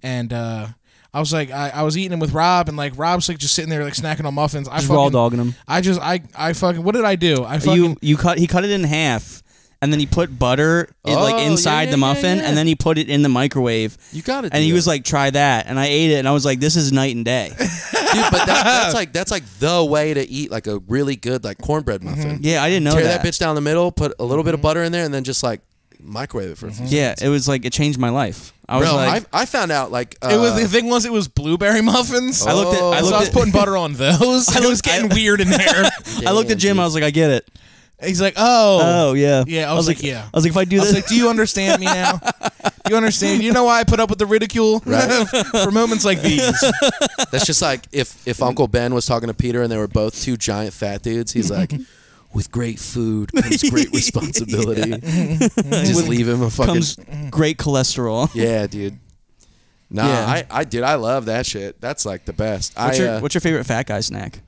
And uh, I was like, I, I was eating them with Rob, and like Rob's like just sitting there like snacking on muffins. I just fucking, raw dogging them. I just, I, I fucking, what did I do? I fucking you, you cut. He cut it in half, and then he put butter oh, in, like inside yeah, the muffin, yeah, yeah. and then he put it in the microwave. You got it. And he it. was like, try that, and I ate it, and I was like, this is night and day. Dude, but that, that's like that's like the way to eat like a really good like cornbread muffin. Mm-hmm. Yeah, I didn't know Tear that. that bitch down the middle, put a little mm-hmm. bit of butter in there, and then just like. microwave it for a few yeah minutes. It was like it changed my life. I Bro, was like I, I found out like uh, it was the thing was it was blueberry muffins. Oh, I looked at I, looked so I was at, putting butter on those. I looked, it was getting I, weird in there. Damn, I looked at Jim. Dude. I was like, I get it. He's like, oh, oh yeah, yeah. I was, I was like, like, yeah. I was like, if I do I was this, like, do you understand me now? You understand? You know why I put up with the ridicule right. for moments like these? That's just like if if Uncle Ben was talking to Peter and they were both two giant fat dudes. He's like. With great food comes great responsibility. Yeah. Just With leave him a fucking... Comes great cholesterol. Yeah, dude. Nah, yeah. I, I, dude, I love that shit. That's like the best. What's, I, your, uh, what's your favorite fat guy snack?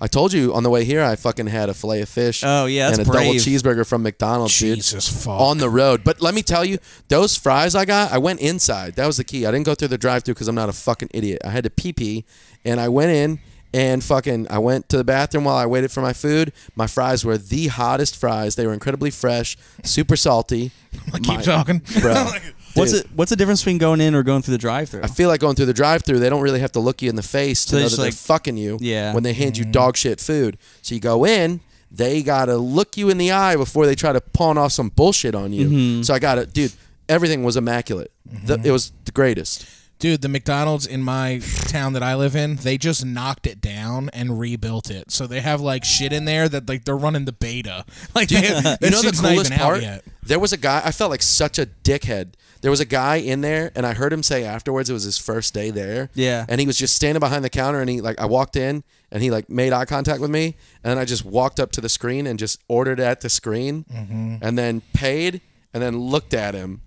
I told you on the way here, I fucking had a fillet of fish. Oh, yeah, that's And a brave. double cheeseburger from McDonald's, dude. Jesus, fuck. On the road. But let me tell you, those fries I got, I went inside. That was the key. I didn't go through the drive-thru because I'm not a fucking idiot. I had to pee-pee, and I went in. And fucking, I went to the bathroom while I waited for my food. My fries were the hottest fries. They were incredibly fresh, super salty. I keep my, talking. Bro, what's it? What's the difference between going in or going through the drive-thru? I feel like going through the drive-thru, they don't really have to look you in the face to so know that like, they're fucking you yeah. when they hand you dog shit food. So you go in. They gotta look you in the eye before they try to pawn off some bullshit on you. Mm-hmm. So I gotta, dude. Everything was immaculate. Mm-hmm. the, it was the greatest. Dude, the McDonald's in my town that I live in, they just knocked it down and rebuilt it. So they have like shit in there that like they're running the beta. Like, dude, they, you know the coolest part? There was a guy. I felt like such a dickhead. There was a guy in there, and I heard him say afterwards it was his first day there. Yeah, and he was just standing behind the counter, and he like I walked in, and he like made eye contact with me, and then I just walked up to the screen and just ordered at the screen, mm-hmm. and then paid, and then looked at him.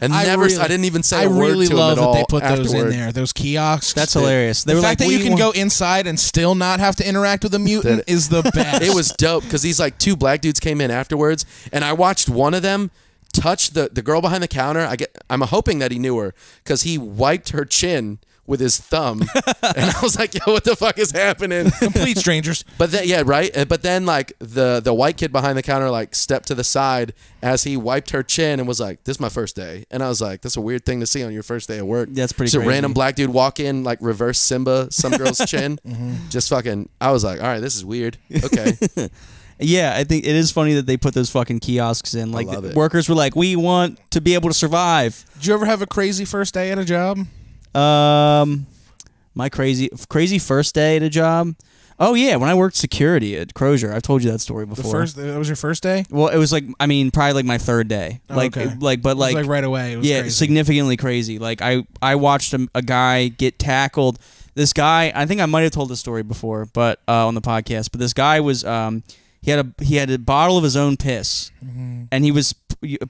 And I never, really, I didn't even say a I word really to love him at that all they put afterward. Those in there. Those kiosks. That's dude. hilarious. They the were fact like, that you can go inside and still not have to interact with a mutant is the best. It was dope because these like two black dudes came in afterwards, and I watched one of them touch the the girl behind the counter. I get, I'm hoping that he knew her because he wiped her chin with his thumb, and I was like, "Yo, what the fuck is happening?" Complete strangers. But then, yeah, right. But then, like the the white kid behind the counter, like stepped to the side as he wiped her chin and was like, "This is my first day." And I was like, "That's a weird thing to see on your first day at work." That's pretty. Just crazy. A random black dude walk in, like reverse Simba, some girl's chin, mm-hmm. just fucking. I was like, "All right, this is weird." Okay. Yeah, I think it is funny that they put those fucking kiosks in. Like I love the it. Workers were like, "We want to be able to survive." Did you ever have a crazy first day at a job? Um, my crazy, crazy first day at a job. Oh yeah, when I worked security at Crozier, I've told you that story before. The first, that was your first day? Well, it was like, I mean, probably like my third day. Oh, like, okay. like, but like, it was like right away. It was yeah, crazy. Significantly crazy. Like I, I watched a, a guy get tackled. This guy, I think I might have told this story before, but uh, on the podcast. But this guy was, um, he had a he had a bottle of his own piss, mm-hmm. and he was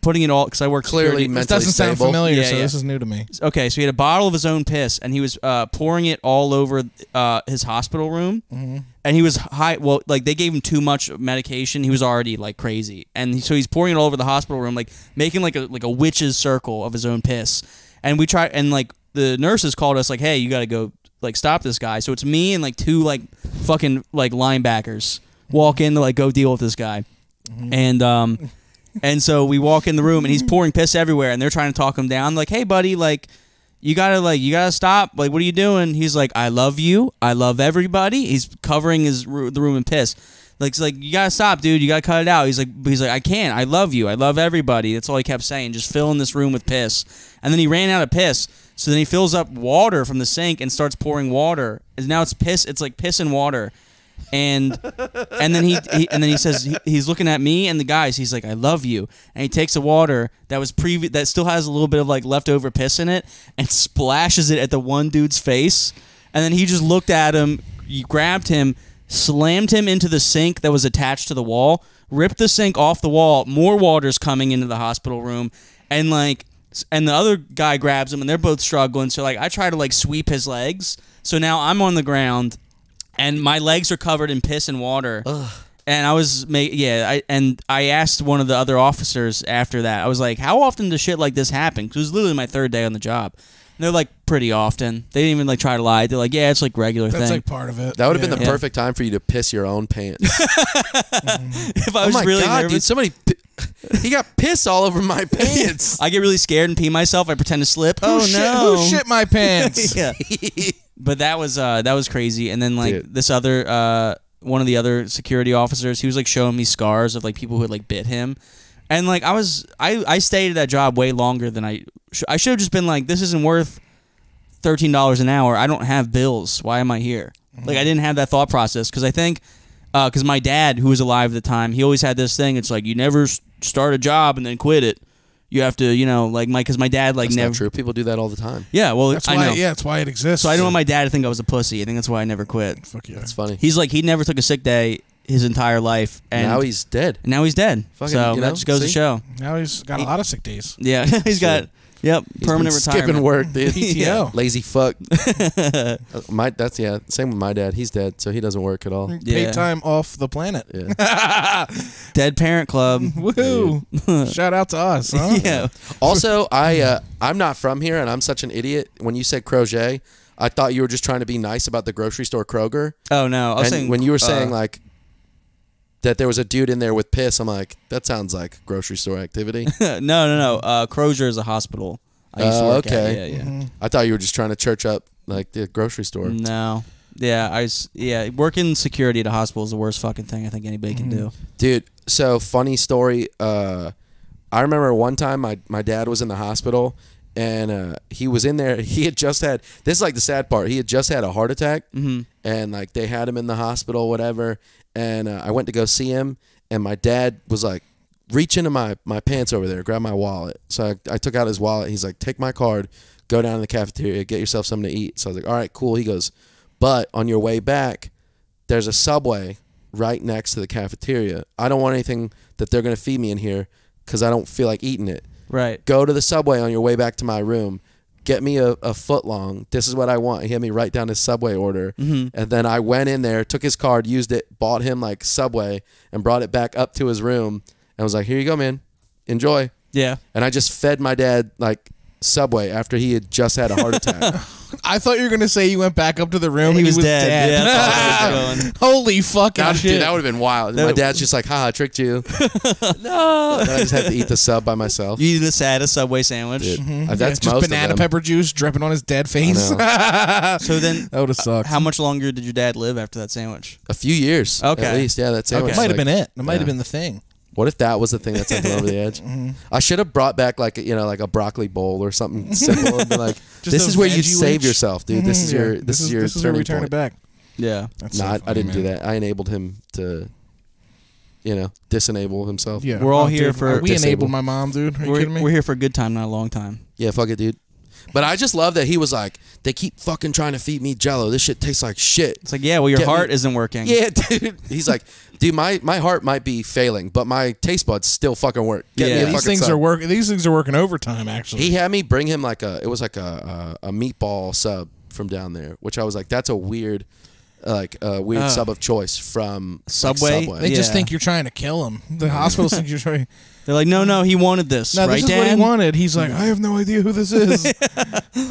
putting it all because I worked clearly. This doesn't stable. sound familiar, yeah, so yeah. this is new to me. Okay, so he had a bottle of his own piss, and he was uh, pouring it all over uh, his hospital room, mm-hmm. and he was high. Well, like they gave him too much medication. He was already like crazy, and so he's pouring it all over the hospital room, like making like a like a witch's circle of his own piss. And we tried, and like the nurses called us like, hey, you got to go like stop this guy. So it's me and like two like fucking like linebackers walk in to like go deal with this guy. Mm-hmm. And um and so we walk in the room and he's pouring piss everywhere and they're trying to talk him down like, hey buddy, like you gotta like you gotta stop, like what are you doing? He's like, I love you, I love everybody. He's covering his the room in piss. Like, he's like, you gotta stop, dude. You gotta cut it out. He's like, he's like, I can't. I love you. I love everybody. That's all he kept saying. Just filling this room with piss. And then he ran out of piss. So then he fills up water from the sink and starts pouring water. And now it's piss. It's like piss and water. And and then he, he and then he says he, he's looking at me and the guys. He's like, I love you. And he takes the water that was previ- that still has a little bit of like leftover piss in it and splashes it at the one dude's face. And then he just looked at him, he grabbed him, slammed him into the sink that was attached to the wall, ripped the sink off the wall, more water's coming into the hospital room, and like and the other guy grabs him and they're both struggling, so like I try to like sweep his legs. So now I'm on the ground and my legs are covered in piss and water. Ugh. And I was ma yeah, I and I asked one of the other officers after that. I was like, how often does shit like this happen? Cuz it was literally my third day on the job. They're like, pretty often. They didn't even like try to lie. They're like, yeah, it's like regular That's thing. That's like part of it. That would have yeah. been the yeah. perfect time for you to piss your own pants. If I was oh my really God, nervous. Dude, somebody, he got piss all over my pants. I get really scared and pee myself. I pretend to slip. Oh, who no. Shit, who shit my pants? Yeah. But that was, uh, that was crazy. And then like dude. this other, uh, one of the other security officers, he was like showing me scars of like people who had like bit him. And like I was, I, I stayed at that job way longer than I, sh I should have just been like, this isn't worth thirteen dollars an hour. I don't have bills. Why am I here? Mm-hmm. Like I didn't have that thought process because I think, because uh, my dad, who was alive at the time, he always had this thing. It's like you never start a job and then quit it. You have to, you know, like my, because my dad like that's never. Not true. People do that all the time. Yeah, well, that's I why, know. Yeah, that's why it exists. So I don't want my dad to think I was a pussy. I think that's why I never quit. Fuck yeah, that's funny. He's like he never took a sick day his entire life, and now he's dead. And now he's dead. Fucking, so you know, that just goes see? to show. Now he's got a lot of sick days. Yeah, he's got yep he's permanent been retirement. Skipping work, dude. P T O. Yeah. Lazy fuck. my that's yeah. Same with my dad. He's dead, so he doesn't work at all. Yeah. Paid time off the planet. Yeah. Dead Parent Club. Woohoo! Shout out to us. Huh? Yeah. Also, I uh, I'm not from here, and I'm such an idiot. When you said Crozier, I thought you were just trying to be nice about the grocery store Kroger. Oh no, I was and saying when you were saying uh, like. That there was a dude in there with piss. I'm like, that sounds like grocery store activity. no, no, no. Uh, Crozier is a hospital. I used uh, to work okay. At. Yeah, yeah. Mm-hmm. I thought you were just trying to church up like the grocery store. No. Yeah, I yeah. Working security at a hospital is the worst fucking thing I think anybody mm-hmm. can do. Dude, so funny story. Uh, I remember one time my my dad was in the hospital. And uh, he was in there. He had just had, this is like the sad part. He had just had a heart attack. Mm-hmm. And like they had him in the hospital, whatever. And uh, I went to go see him. And my dad was like, reach into my, my pants over there. Grab my wallet. So I, I took out his wallet. He's like, take my card. Go down to the cafeteria. Get yourself something to eat. So I was like, all right, cool. He goes, but on your way back, there's a Subway right next to the cafeteria. I don't want anything that they're going to feed me in here because I don't feel like eating it. Right. Go to the Subway on your way back to my room. Get me a, a foot long. This is what I want. He had me write down his Subway order. Mm-hmm. And then I went in there, took his card, used it, bought him like Subway, and brought it back up to his room. And was like, here you go, man. Enjoy. Yeah. And I just fed my dad like Subway after he had just had a heart attack. I thought you were going to say you went back up to the room. He, he was, was dead. dead. Yeah, was Holy fucking God, shit. Dude, that would have been wild. That my dad's just like, haha, tricked you. No. And I just had to eat the sub by myself. You eat the saddest Subway sandwich. Dude, mm-hmm. That's yeah, just most banana of them. Pepper juice dripping on his dead face. So then, that would have sucked. How much longer did your dad live after that sandwich? A few years. Okay. At least, yeah, that sandwich. Okay. That might have like, been it. That might yeah. have been the thing. What if that was the thing that sent him over the edge? Mm-hmm. I should have brought back like a, you know like a broccoli bowl or something simple and been like, this is where you save yourself, dude. Mm-hmm. This is your this, this is your this is where we turn it back. Yeah, that's not. So funny, I didn't man. do that. I enabled him to, you know, disenable himself. Yeah, we're all oh, here dude, for we disabled. enabled my mom, dude. Are you we're, kidding me? We're here for a good time, not a long time. Yeah, fuck it, dude. But I just love that he was like, they keep fucking trying to feed me Jello. This shit tastes like shit. It's like, yeah, well, your Get heart me. isn't working. Yeah, dude. He's like, dude, my, my heart might be failing, but my taste buds still fucking work. Get yeah, me a these fucking things sub. are working. These things are working overtime. Actually, he had me bring him like a, it was like a a, a meatball sub from down there, which I was like, that's a weird. like a weird uh, sub of choice from Subway. Like Subway. They yeah. just think you're trying to kill him. The hospitals think you're trying. They're like, no, no, he wanted this. No, right, this is Dan? What he wanted. He's like, I have no idea who this is.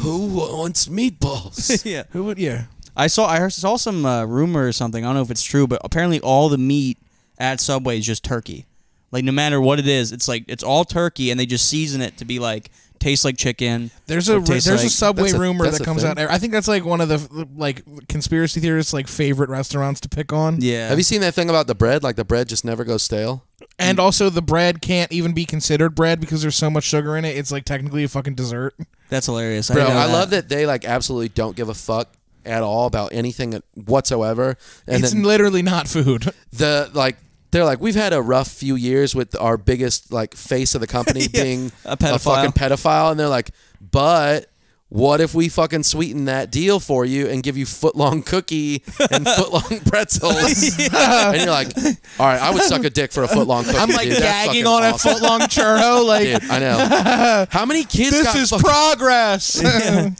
Who wants meatballs? Yeah. Who would? Yeah. I saw. I saw some uh, rumor or something. I don't know if it's true, but apparently all the meat at Subway is just turkey. Like no matter what it is, it's like it's all turkey, and they just season it to be like. Tastes like chicken. There's a there's like, a Subway rumor a, that comes out. I think that's like one of the like conspiracy theorists' like favorite restaurants to pick on. Yeah. Have you seen that thing about the bread? Like the bread just never goes stale. And mm. also the bread can't even be considered bread because there's so much sugar in it. It's like technically a fucking dessert. That's hilarious. I Bro, I that. love that they like absolutely don't give a fuck at all about anything whatsoever. And it's then, literally not food. The like. They're like, we've had a rough few years with our biggest like face of the company yeah, being a, a fucking pedophile. And they're like, but what if we fucking sweeten that deal for you and give you footlong cookie and footlong pretzels? Yeah. And you're like, all right, I would suck a dick for a footlong cookie. I'm like dude. gagging on awesome. a footlong churro. Like, dude, I know. How many kids This got is progress. Yeah.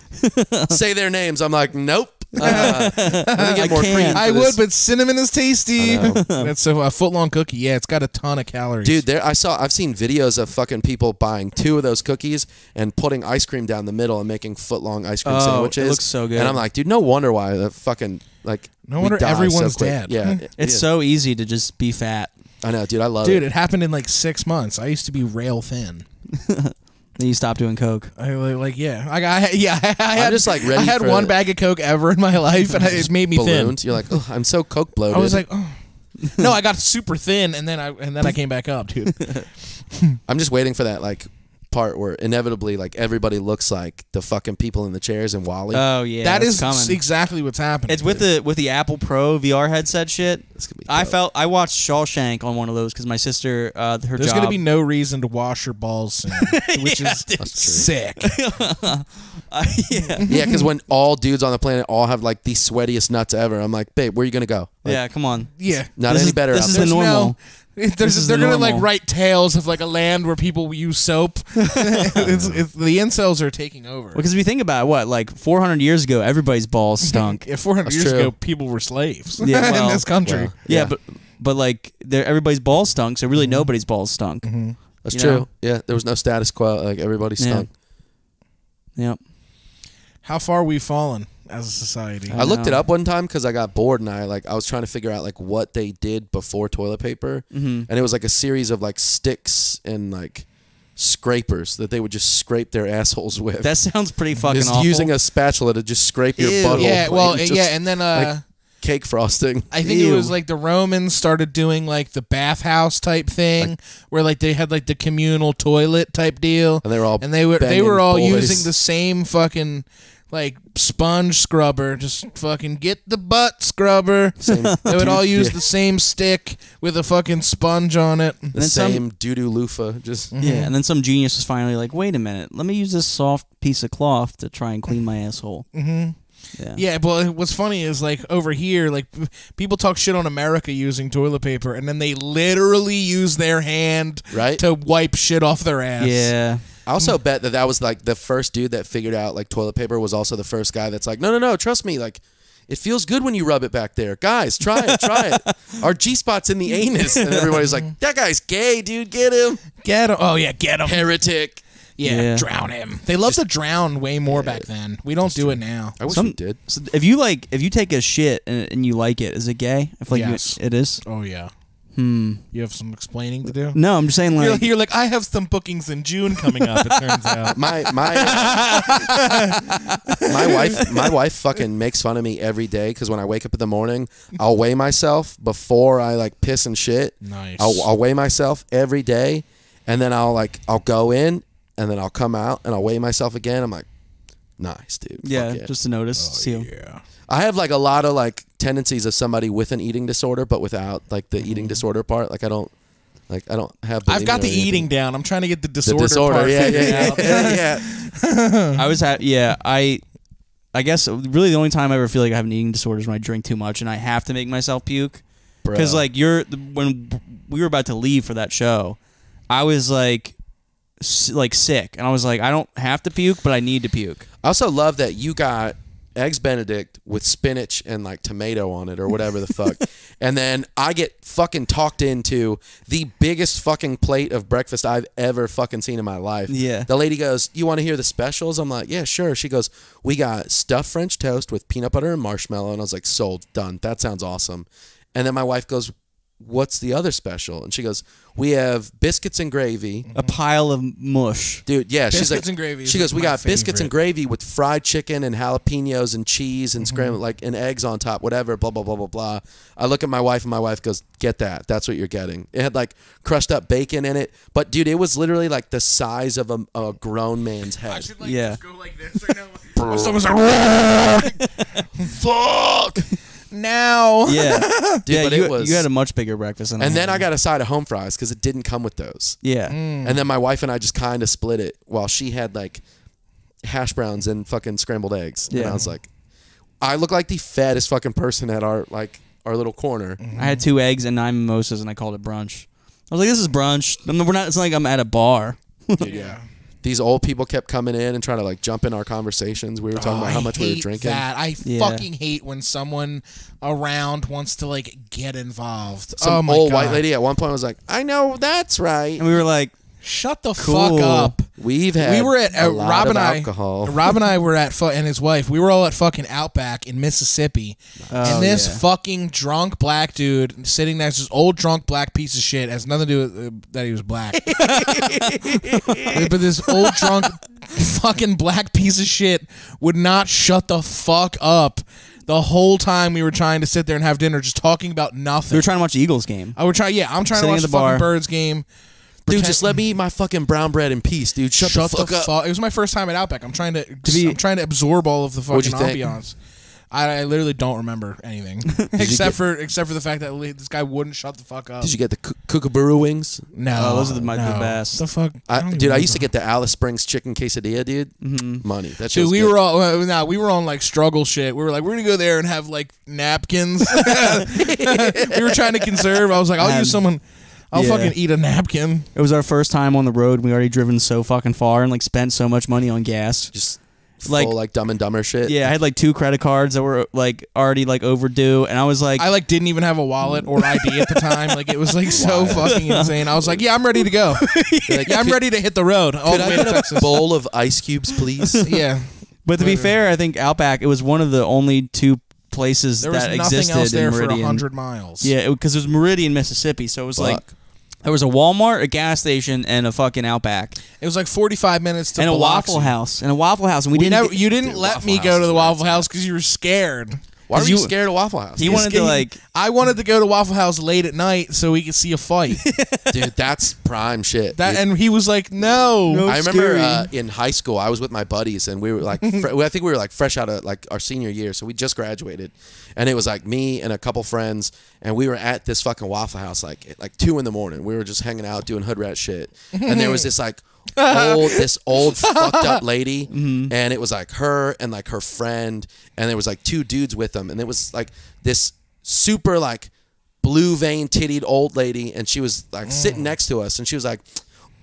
Say their names. I'm like, nope. Uh, let me get more cream. I would, but cinnamon is tasty. That's a, a foot long cookie. Yeah, it's got a ton of calories, dude. There, I saw. I've seen videos of fucking people buying two of those cookies and putting ice cream down the middle and making foot long ice cream oh, sandwiches. It looks so good. And I'm like, dude, no wonder why the fucking like. No wonder everyone's so dead. Yeah, it, it's yeah. so easy to just be fat. I know, dude. I love dude, it. Dude, it happened in like six months. I used to be rail thin. Then you stopped doing coke. I like yeah. I got yeah. I had I'm just like ready I had for one it. bag of coke ever in my life, and I, it made me ballooned. thin. You're like, oh, I'm so coke bloated. I was like, oh. No, I got super thin, and then I and then I came back up, dude. I'm just waiting for that like part where inevitably like everybody looks like the fucking people in the chairs in WALL-E. Oh yeah, that is coming. exactly what's happening. It's with dude. the with the Apple Pro V R headset shit. I felt I watched Shawshank on one of those because my sister, uh, her There's job. gonna be no reason to wash your balls soon, which yeah, is dude. sick. uh, yeah, yeah, because when all dudes on the planet all have like the sweatiest nuts ever, I'm like, babe, where are you gonna go? Like, yeah, come on. Yeah, not this any is, better. This out is there. the normal. No, There's, this they're the gonna normal. like write tales of like a land where people use soap. it's, it's, the incels are taking over. Because well, if you think about it, what like four hundred years ago, everybody's balls stunk. Yeah, four hundred That's years true. ago, people were slaves. Yeah, well, in this country. Well, yeah. yeah, but but like everybody's balls stunk, so really mm-hmm. nobody's balls stunk. Mm-hmm. That's you true. Know? Yeah, there was no status quo. Like everybody stunk. Yeah. Yep. How far we've fallen as a society. I, I looked it up one time because I got bored and I like I was trying to figure out like what they did before toilet paper, mm-hmm. and it was like a series of like sticks and like scrapers that they would just scrape their assholes with. That sounds pretty fucking just awful. Using a spatula to just scrape your Ew. butthole. Yeah, well, just, yeah, and then uh, like, cake frosting. I think Ew. it was like the Romans started doing like the bathhouse type thing, like, where like they had like the communal toilet type deal, and they were all and they were they were all boys. using the same fucking. Like sponge scrubber, just fucking get the butt scrubber. Same they would all use yeah. the same stick with a fucking sponge on it. The same doo doo loofah, just mm-hmm. yeah. And then some genius was finally like, "Wait a minute, let me use this soft piece of cloth to try and clean my asshole." Mm-hmm. Yeah. Yeah, but what's funny is like over here, like people talk shit on America using toilet paper, and then they literally use their hand right? to wipe shit off their ass. Yeah. I also bet that that was like the first dude that figured out like toilet paper was also the first guy that's like, no, no, no, trust me, like it feels good when you rub it back there, guys. Try it, try it. Our G spot's in the anus, and everybody's like, that guy's gay, dude. Get him, get him. Oh yeah, get him, heretic. Yeah, yeah. Drown him. They love to drown way more yeah. back then. We don't do it now. I wish Some, we did. So if you like, if you take a shit and, and you like it, is it gay? If like yes. you, it is. Oh yeah. Hmm. You have some explaining to do? No, I'm just saying like... You're, you're like, I have some bookings in June coming up, it turns out. My my, my wife my wife fucking makes fun of me every day because when I wake up in the morning, I'll weigh myself before I like piss and shit. Nice. I'll, I'll weigh myself every day and then I'll like, I'll go in and then I'll come out and I'll weigh myself again. I'm like, nice, dude. Yeah, yeah. just to notice. Oh, see yeah. Him. I have like a lot of like tendencies of somebody with an eating disorder, but without like the mm-hmm. eating disorder part. Like I don't, like I don't have. I've got the anything. eating down. I'm trying to get the disorder. The disorder. Part yeah, yeah, yeah. yeah. I was at yeah. I, I guess really the only time I ever feel like I have an eating disorder is when I drink too much and I have to make myself puke. Because like you're when we were about to leave for that show, I was like, like sick, and I was like, I don't have to puke, but I need to puke. I also love that you got Eggs Benedict with spinach and like tomato on it or whatever the fuck. And then I get fucking talked into the biggest fucking plate of breakfast I've ever fucking seen in my life. Yeah. The lady goes, "You want to hear the specials?" I'm like, "Yeah, sure." She goes, "We got stuffed French toast with peanut butter and marshmallow." And I was like, sold, done. That sounds awesome. And then my wife goes, "What's the other special?" And she goes, "We have biscuits and gravy." A pile of mush. Dude, yeah. Biscuits she's like, and gravy. She goes, "We got favorite. biscuits and gravy with fried chicken and jalapenos and cheese and scrambled, like, and eggs on top, whatever, blah, blah, blah, blah, blah." I look at my wife and my wife goes, "Get that. That's what you're getting." It had like crushed up bacon in it. But dude, it was literally like the size of a, a grown man's head. I should like yeah. just go like this right now. Someone's like, fuck. Now, yeah, dude, yeah, but you, it was, you had a much bigger breakfast, than and I then had. I got a side of home fries because it didn't come with those. Yeah, mm. And then my wife and I just kind of split it while she had like hash browns and fucking scrambled eggs. Yeah, and I was like, I look like the fattest fucking person at our like our little corner. Mm. I had two eggs and nine mimosas, and I called it brunch. I was like, this is brunch. I mean, we're not. It's not like I'm at a bar. Dude, yeah. These old people kept coming in and trying to like jump in our conversations. We were talking oh, about how I much we were drinking. That. I yeah. fucking hate when someone around wants to like get involved. Some oh my old God. white lady at one point was like, "I know that's right," and we were like, "Shut the cool. fuck up." We've had we were at uh, a lot Rob of and I, alcohol. Rob and I were at and his wife. We were all at fucking Outback in Mississippi, oh, and this yeah. fucking drunk black dude sitting next to this old drunk black piece of shit has nothing to do with uh, that he was black, but this old drunk fucking black piece of shit would not shut the fuck up. The whole time we were trying to sit there and have dinner, just talking about nothing. We were trying to watch the Eagles game. I would try. Yeah, I'm trying sitting to watch the, the fucking Birds game. Dude, just let me eat my fucking brown bread in peace, dude. Shut, Shut the fuck the up. Fu it was my first time at Outback. I'm trying to, to be, I'm trying to absorb all of the fucking ambiance. I, I literally don't remember anything except for except for the fact that this guy wouldn't shut the fuck up. Did you get the kookaburra wings? No, oh, those are the, my, no. the best. The fuck, I, I dude. I used to get the Alice Springs chicken quesadilla, dude. Mm-hmm. Money. That dude, we good. were all uh, nah, we were on like struggle shit. We were like, we're gonna go there and have like napkins. We were trying to conserve. I was like, I'll Man. use someone. I'll yeah. fucking eat a napkin. It was our first time on the road. We already driven so fucking far and like spent so much money on gas. Just like full, like Dumb and Dumber shit. Yeah, I had like two credit cards that were like already like overdue, and I was like, I like didn't even have a wallet or I D at the time. Like it was like so fucking insane. I was like, yeah, I'm ready to go. Like, yeah, I'm ready to hit the road. All could the way I get to Texas. A bowl of ice cubes, please? Yeah. But to be fair, I think Outback, it was one of the only two places there was that nothing existed else there in Meridian. For a hundred miles. Yeah, because it, it was Meridian, Mississippi, so it was Fuck. like. There was a Walmart, a gas station, and a fucking Outback. It was like forty-five minutes to and a Biloxi. Waffle House and a Waffle House, and we, we didn't. Never, you didn't dude, let Waffle me House go to the Waffle House because you were scared. Why were you scared of Waffle House? He He's wanted scared. to like. I wanted to go to Waffle House late at night so we could see a fight. Dude, that's prime shit. That dude. And he was like, "No." no I remember uh, in high school, I was with my buddies, and we were like, I think we were like fresh out of like our senior year, so we just graduated, and it was like me and a couple friends, and we were at this fucking Waffle House like at like two in the morning. We were just hanging out doing hood rat shit, and there was this like. old this old fucked up lady mm-hmm. and it was like her and like her friend and there was like two dudes with them and it was like this super like blue vein tittied old lady and she was like mm. sitting next to us and she was like,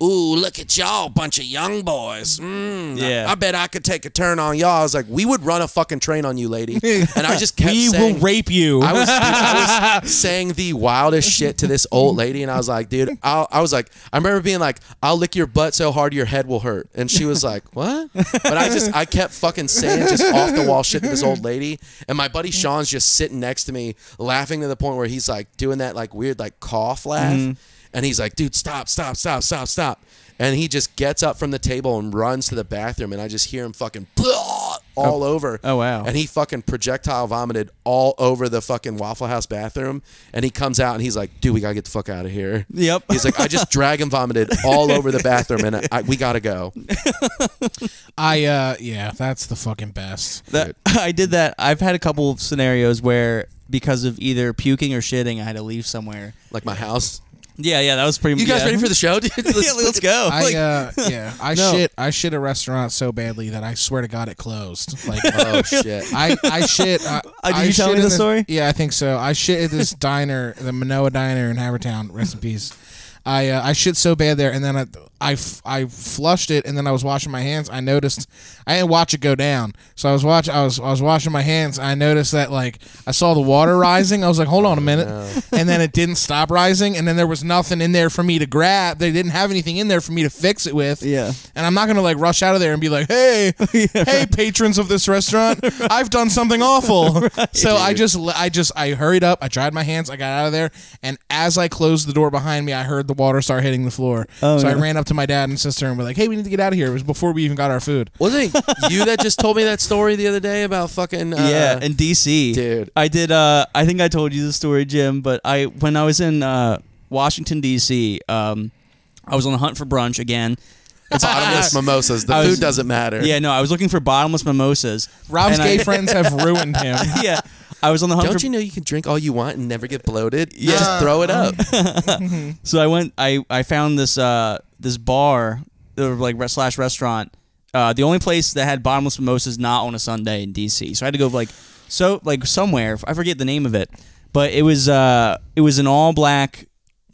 "Ooh, look at y'all, bunch of young boys. Mm, yeah. I, I bet I could take a turn on y'all." I was like, we would run a fucking train on you, lady. And I just kept we saying... We will rape you. I was, I was saying the wildest shit to this old lady, and I was like, dude, I'll, I was like, I remember being like, "I'll lick your butt so hard your head will hurt." And she was like, "What?" But I just, I kept fucking saying just off-the-wall shit to this old lady, and my buddy Sean's just sitting next to me laughing to the point where he's like doing that like weird like cough laugh. Mm. And he's like, "Dude, stop, stop, stop, stop, stop." And he just gets up from the table and runs to the bathroom. And I just hear him fucking all oh. over. Oh, wow. And he fucking projectile vomited all over the fucking Waffle House bathroom. And he comes out and he's like, "Dude, we got to get the fuck out of here." Yep. He's like, "I just dragon vomited all over the bathroom and I, we got to go." I, uh, yeah, that's the fucking best. That, I did that. I've had a couple of scenarios where because of either puking or shitting, I had to leave somewhere. Like my house. Yeah, yeah, that was pretty much. You guys yeah. ready for the show, dude? Let's, yeah, let's go. I, uh, yeah, I no. shit. I shit a restaurant so badly that I swear to God it closed. Like, oh shit! I I shit. I, uh, did I you tell me the this, story? Yeah, I think so. I shit at this diner, the Manoa Diner in Havertown. Rest in peace. I uh, I shit so bad there, and then I, I, I flushed it, and then I was washing my hands. I noticed I didn't watch it go down, so I was watch I was I was washing my hands. I noticed that, like, I saw the water rising. I was like, hold on a minute, oh, no. And then it didn't stop rising, and then there was nothing in there for me to grab. They didn't have anything in there for me to fix it with. Yeah, and I'm not gonna like rush out of there and be like, hey, yeah, hey, right. patrons of this restaurant, I've done something awful. Right, so dude. I just I just I hurried up. I dried my hands. I got out of there, and as I closed the door behind me, I heard the water start hitting the floor. Oh, so no. I ran up to my dad and sister and we're like, hey, we need to get out of here. It was before we even got our food. Wasn't it you that just told me that story the other day about fucking uh, yeah, in D C Dude, I did uh I think I told you the story, Jim, but I when I was in uh Washington D C, um I was on the hunt for brunch again. It's bottomless mimosas. The was, food doesn't matter. Yeah, no, I was looking for bottomless mimosas. Rob's gay I, friends have ruined him. Yeah. I was on the hunt. Don't you know you can drink all you want and never get bloated? Yeah, uh, just throw it up. So I went. I I found this uh this bar, or like slash restaurant, uh, the only place that had bottomless mimosas not on a Sunday in D C. So I had to go like so like somewhere. I forget the name of it, but it was uh it was an all black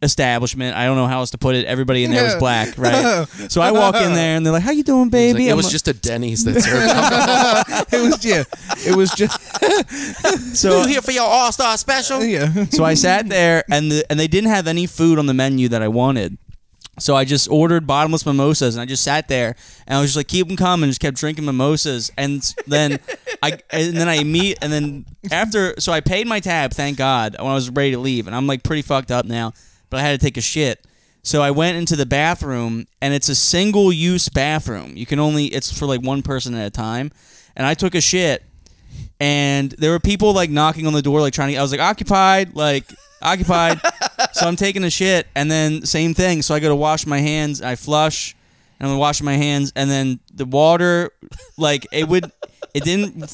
establishment. I don't know how else to put it. Everybody in there was black, right? So I walk in there and they're like, "How you doing, baby?" It was, like, it was like, just a Denny's that served. It was yeah. It was just. So you here for your All Star Special? Yeah. So I sat there and the, and they didn't have any food on the menu that I wanted. So I just ordered bottomless mimosas and I just sat there and I was just like, keep them coming, just kept drinking mimosas, and then I and then I meet and then after so I paid my tab, thank God, when I was ready to leave, and I'm like pretty fucked up now. But I had to take a shit. So I went into the bathroom, and it's a single-use bathroom. You can only, it's for like one person at a time. And I took a shit, and there were people like knocking on the door, like trying to, I was like, occupied, like, occupied. So I'm taking a shit, and then same thing. So I go to wash my hands, I flush, and I'm washing my hands, and then the water, like, it would, it didn't...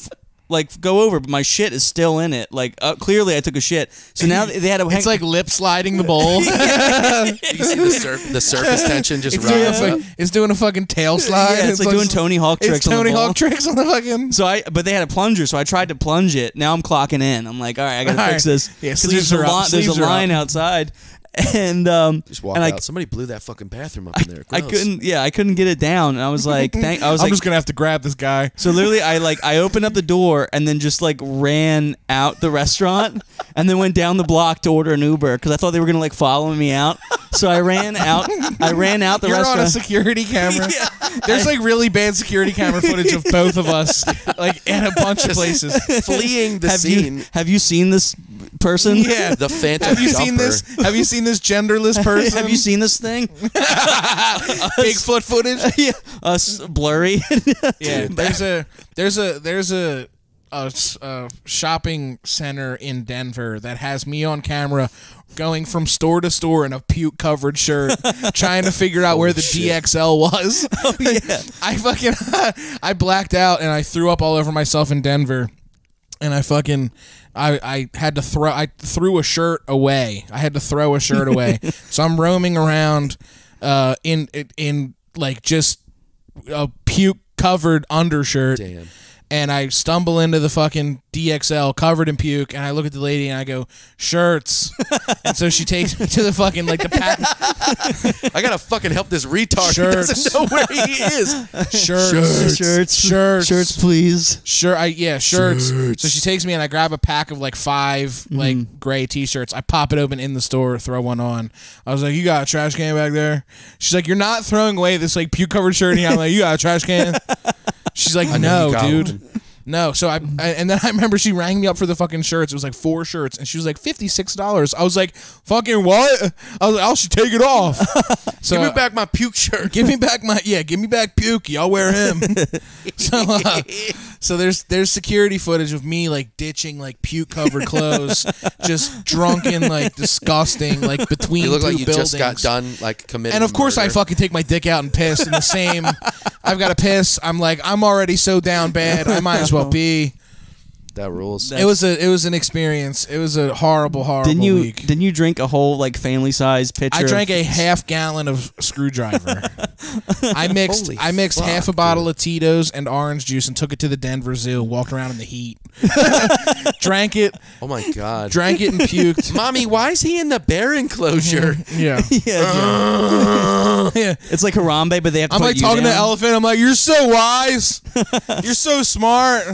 like go over, but my shit is still in it. Like uh, clearly, I took a shit. So now they had a. It's like lip sliding the bowl. Yeah. You can see the, surf, the surface tension just rises. It's, like, it's doing a fucking tail slide. Yeah, it's, it's like, like doing Tony Hawk tricks. It's on Tony the Hawk tricks on the fucking. So I, but they had a plunger, so I tried to plunge it. Now I'm clocking in. I'm like, all right, I gotta all fix right. this. Yeah, there's a, lot, there's a line up. outside, and um, just walk and out. I, Somebody blew that fucking bathroom up in there. Gross. I couldn't. Yeah, I couldn't get it down, and I was like, thank, I was I'm like, just gonna have to grab this guy. So literally, I like I opened up the door and then just like ran out the restaurant and then went down the block to order an Uber because I thought they were gonna like follow me out. So I ran out. I ran out the You're restaurant. You're on a security camera. Yeah. There's like really bad security camera footage of both of us, like in a bunch of places, fleeing the have scene. You, have you seen this person? Yeah, the phantom. Have you jumper. seen this? Have you seen this genderless person? Have you seen this thing? Bigfoot footage. Yeah, us blurry. Yeah, there's a there's a there's a. A, a shopping center in Denver that has me on camera going from store to store in a puke covered shirt trying to figure out Holy where the shit. D X L was. Oh, yeah. I fucking I blacked out and I threw up all over myself in Denver. And I fucking, I, I had to throw, I threw a shirt away. I had to throw a shirt away. So I'm roaming around uh, in, in like just a puke covered undershirt. Damn. And I stumble into the fucking D X L covered in puke, and I look at the lady and I go, shirts. And so she takes me to the fucking, like, the pack. I gotta fucking help this retard. Shirts. He doesn't know where he is. Shirts. Shirts. Shirts. Shirts, shirts please. Sure. I, yeah, shirts. shirts. So she takes me and I grab a pack of, like, five, mm-hmm. like, gray t-shirts. I pop it open in the store, throw one on. I was like, you got a trash can back there? She's like, you're not throwing away this, like, puke covered shirt. And I'm like, you got a trash can? She's like, no, dude. No. So I, I, and then I remember she rang me up for the fucking shirts. It was like four shirts, and she was like fifty-six dollars. I was like, fucking what? I was like, I'll should take it off. So give me back my puke shirt. Give me back my yeah. Give me back puke. Y'all wear him. so uh, so there's there's security footage of me like ditching like puke covered clothes, just drunken like disgusting like between. You look two like you buildings. just got done like committing. And of course murder. I fucking take my dick out and piss in the same. I've got to piss. I'm like I'm already so down bad. I might as well be. That rules. That's it was a it was an experience. It was a horrible, horrible didn't you, week. Didn't you drink a whole like family size pitcher? I drank a half gallon of Screwdriver. I mixed Holy I mixed fuck, half a bottle dude. of Tito's and orange juice and took it to the Denver Zoo. Walked around in the heat. Drank it. Oh my god. Drank it and puked. Mommy, why is he in the bear enclosure? yeah. Yeah, yeah. yeah. It's like Harambe, but they have to. I'm put like you talking down. to elephant. I'm like, you're so wise. You're so smart.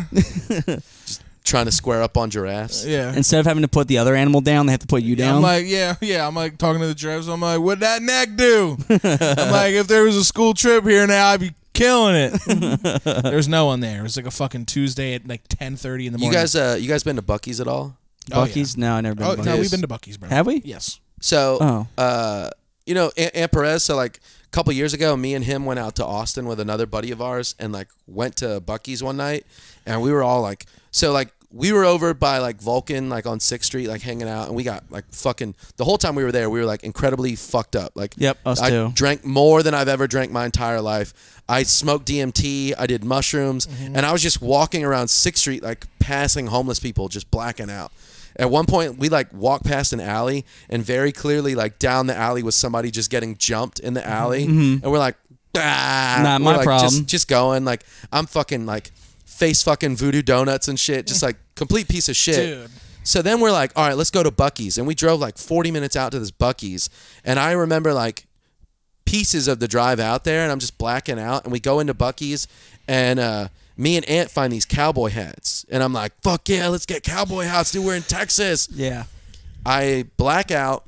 Trying to square up on giraffes. Yeah. Instead of having to put the other animal down, they have to put you down. I'm like, yeah, yeah. I'm like talking to the giraffes. I'm like, what'd that neck do? I'm like, if there was a school trip here now, I'd be killing it. There's no one there. It was like a fucking Tuesday at like ten thirty in the morning. You guys, uh, you guys been to Bucky's at all? Bucky's? Oh, yeah. No, I've never been oh, to Bucky's. No, we've been to Bucky's, bro. Have we? Yes. So, oh. uh, you know, Aunt Perez, so like a couple years ago, me and him went out to Austin with another buddy of ours and like went to Bucky's one night and we were all like, so like we were over by like Vulcan, like on sixth street, like hanging out, and we got like fucking the whole time we were there we were like incredibly fucked up. Like yep, us I too. drank more than I've ever drank my entire life. I smoked D M T, I did mushrooms, mm-hmm. and I was just walking around sixth street like passing homeless people, just blacking out. At one point we like walked past an alley and very clearly like down the alley was somebody just getting jumped in the alley. Mm-hmm. And we're like, ah, not my we're, like, problem. Just, just going like I'm fucking like face fucking voodoo donuts and shit, just like complete piece of shit. Dude. So then we're like, all right, let's go to Bucky's, and we drove like forty minutes out to this Bucky's, and I remember like pieces of the drive out there, and I'm just blacking out, and we go into Bucky's, and uh, me and Aunt find these cowboy hats, and I'm like, fuck yeah, let's get cowboy hats, dude. We're in Texas. Yeah. I black out.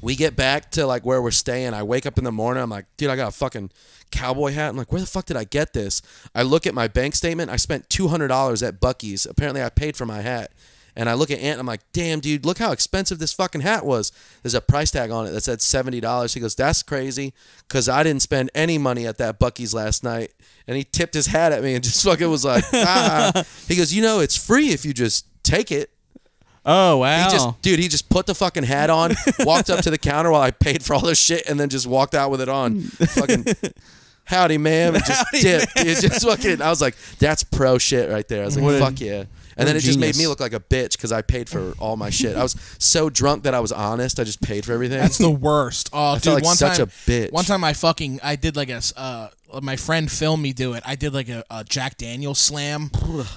We get back to like where we're staying. I wake up in the morning. I'm like, dude, I got a fucking cowboy hat. I'm like, where the fuck did I get this? I look at my bank statement. I spent two hundred dollars at Bucky's. Apparently, I paid for my hat. And I look at Ant. I'm like, damn, dude, look how expensive this fucking hat was. There's a price tag on it that said seventy dollars. He goes, that's crazy because I didn't spend any money at that Bucky's last night. And he tipped his hat at me and just fucking was like, ah. He goes, you know, it's free if you just take it. Oh, wow. He just, dude, he just put the fucking hat on, walked up to the counter while I paid for all this shit, and then just walked out with it on. Fucking howdy, ma'am. And just howdy, dipped. Man. It just fucking, I was like, that's pro shit right there. I was like, what fuck a, yeah. And then it genius. just made me look like a bitch because I paid for all my shit. I was so drunk that I was honest. I just paid for everything. That's the worst. Oh, I dude, felt like one such time, a bitch. One time I fucking, I did like a, uh, my friend filmed me do it. I did like a, a Jack Daniels slam.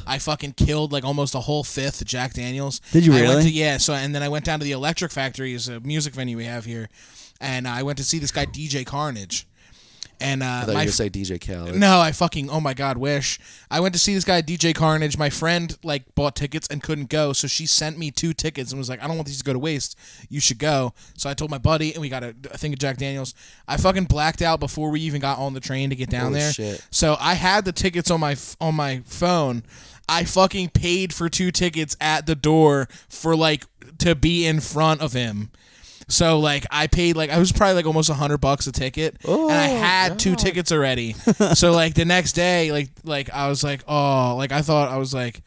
I fucking killed like almost a whole fifth of Jack Daniels. Did you really? I went to, yeah. So and then I went down to the Electric Factory, is a music venue we have here, and I went to see this guy D J Carnage. And uh, I thought you were gonna say D J Khaled. No, I fucking oh my god, wish I went to see this guy D J Carnage. My friend like bought tickets and couldn't go, so she sent me two tickets and was like, "I don't want these to go to waste. You should go." So I told my buddy, and we got a, a thing of Jack Daniels. I fucking blacked out before we even got on the train to get down Holy there. Shit. So I had the tickets on my on my phone. I fucking paid for two tickets at the door for like to be in front of him. So like I paid like I was probably like almost a hundred bucks a ticket, oh, and I had God. two tickets already. So like the next day, like like I was like, oh, like I thought I was like,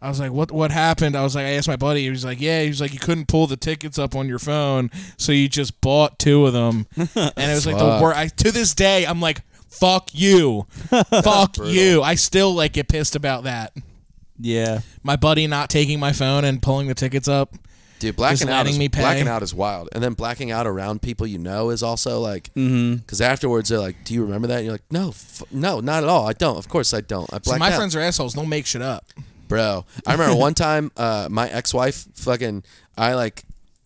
I was like, what what happened? I was like, I asked my buddy. He was like, yeah. He was like, you couldn't pull the tickets up on your phone, so you just bought two of them. And it was like the worst. I to this day I'm like, fuck you, fuck brutal. you. I still like get pissed about that. Yeah, my buddy not taking my phone and pulling the tickets up. Dude, blacking out, is, blacking out is wild. And then blacking out around people you know is also like, because mm-hmm. afterwards they're like, do you remember that? And you're like, no, f no, not at all. I don't. Of course I don't. I blacked so my out. friends are assholes. Don't make shit up. Bro, I remember one time uh, my ex-wife fucking, I like,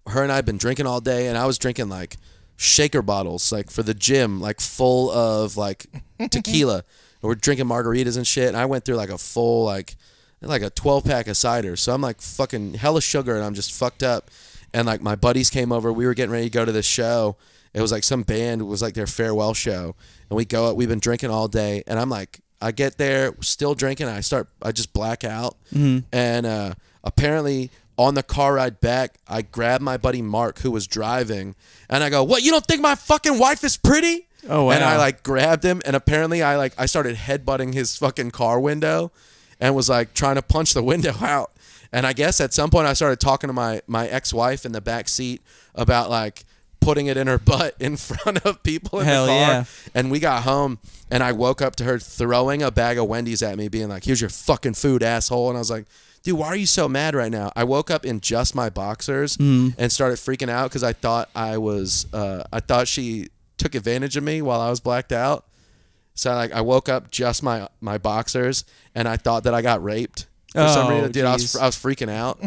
her and I had been drinking all day, and I was drinking like shaker bottles, like for the gym, like full of like tequila. And we're drinking margaritas and shit. And I went through like a full like, like a twelve pack of cider. So I'm like fucking hella sugar and I'm just fucked up. And like my buddies came over. We were getting ready to go to this show. It was like some band. It was like their farewell show. And we go up. We've been drinking all day. And I'm like, I get there, still drinking. And I start, I just black out. Mm-hmm. And uh, apparently on the car ride back, I grabbed my buddy Mark who was driving. And I go, what, you don't think my fucking wife is pretty? Oh, wow. And I like grabbed him. And apparently I like, I started headbutting his fucking car window. And was like trying to punch the window out. And I guess at some point I started talking to my, my ex-wife in the back seat about like putting it in her butt in front of people in Hell the car. Yeah. And we got home and I woke up to her throwing a bag of Wendy's at me being like, here's your fucking food, asshole. And I was like, dude, why are you so mad right now? I woke up in just my boxers mm. and started freaking out because I thought I was, uh, I thought she took advantage of me while I was blacked out. So like, I woke up just my my boxers and I thought that I got raped for oh, some reason. Dude, I was, I was freaking out.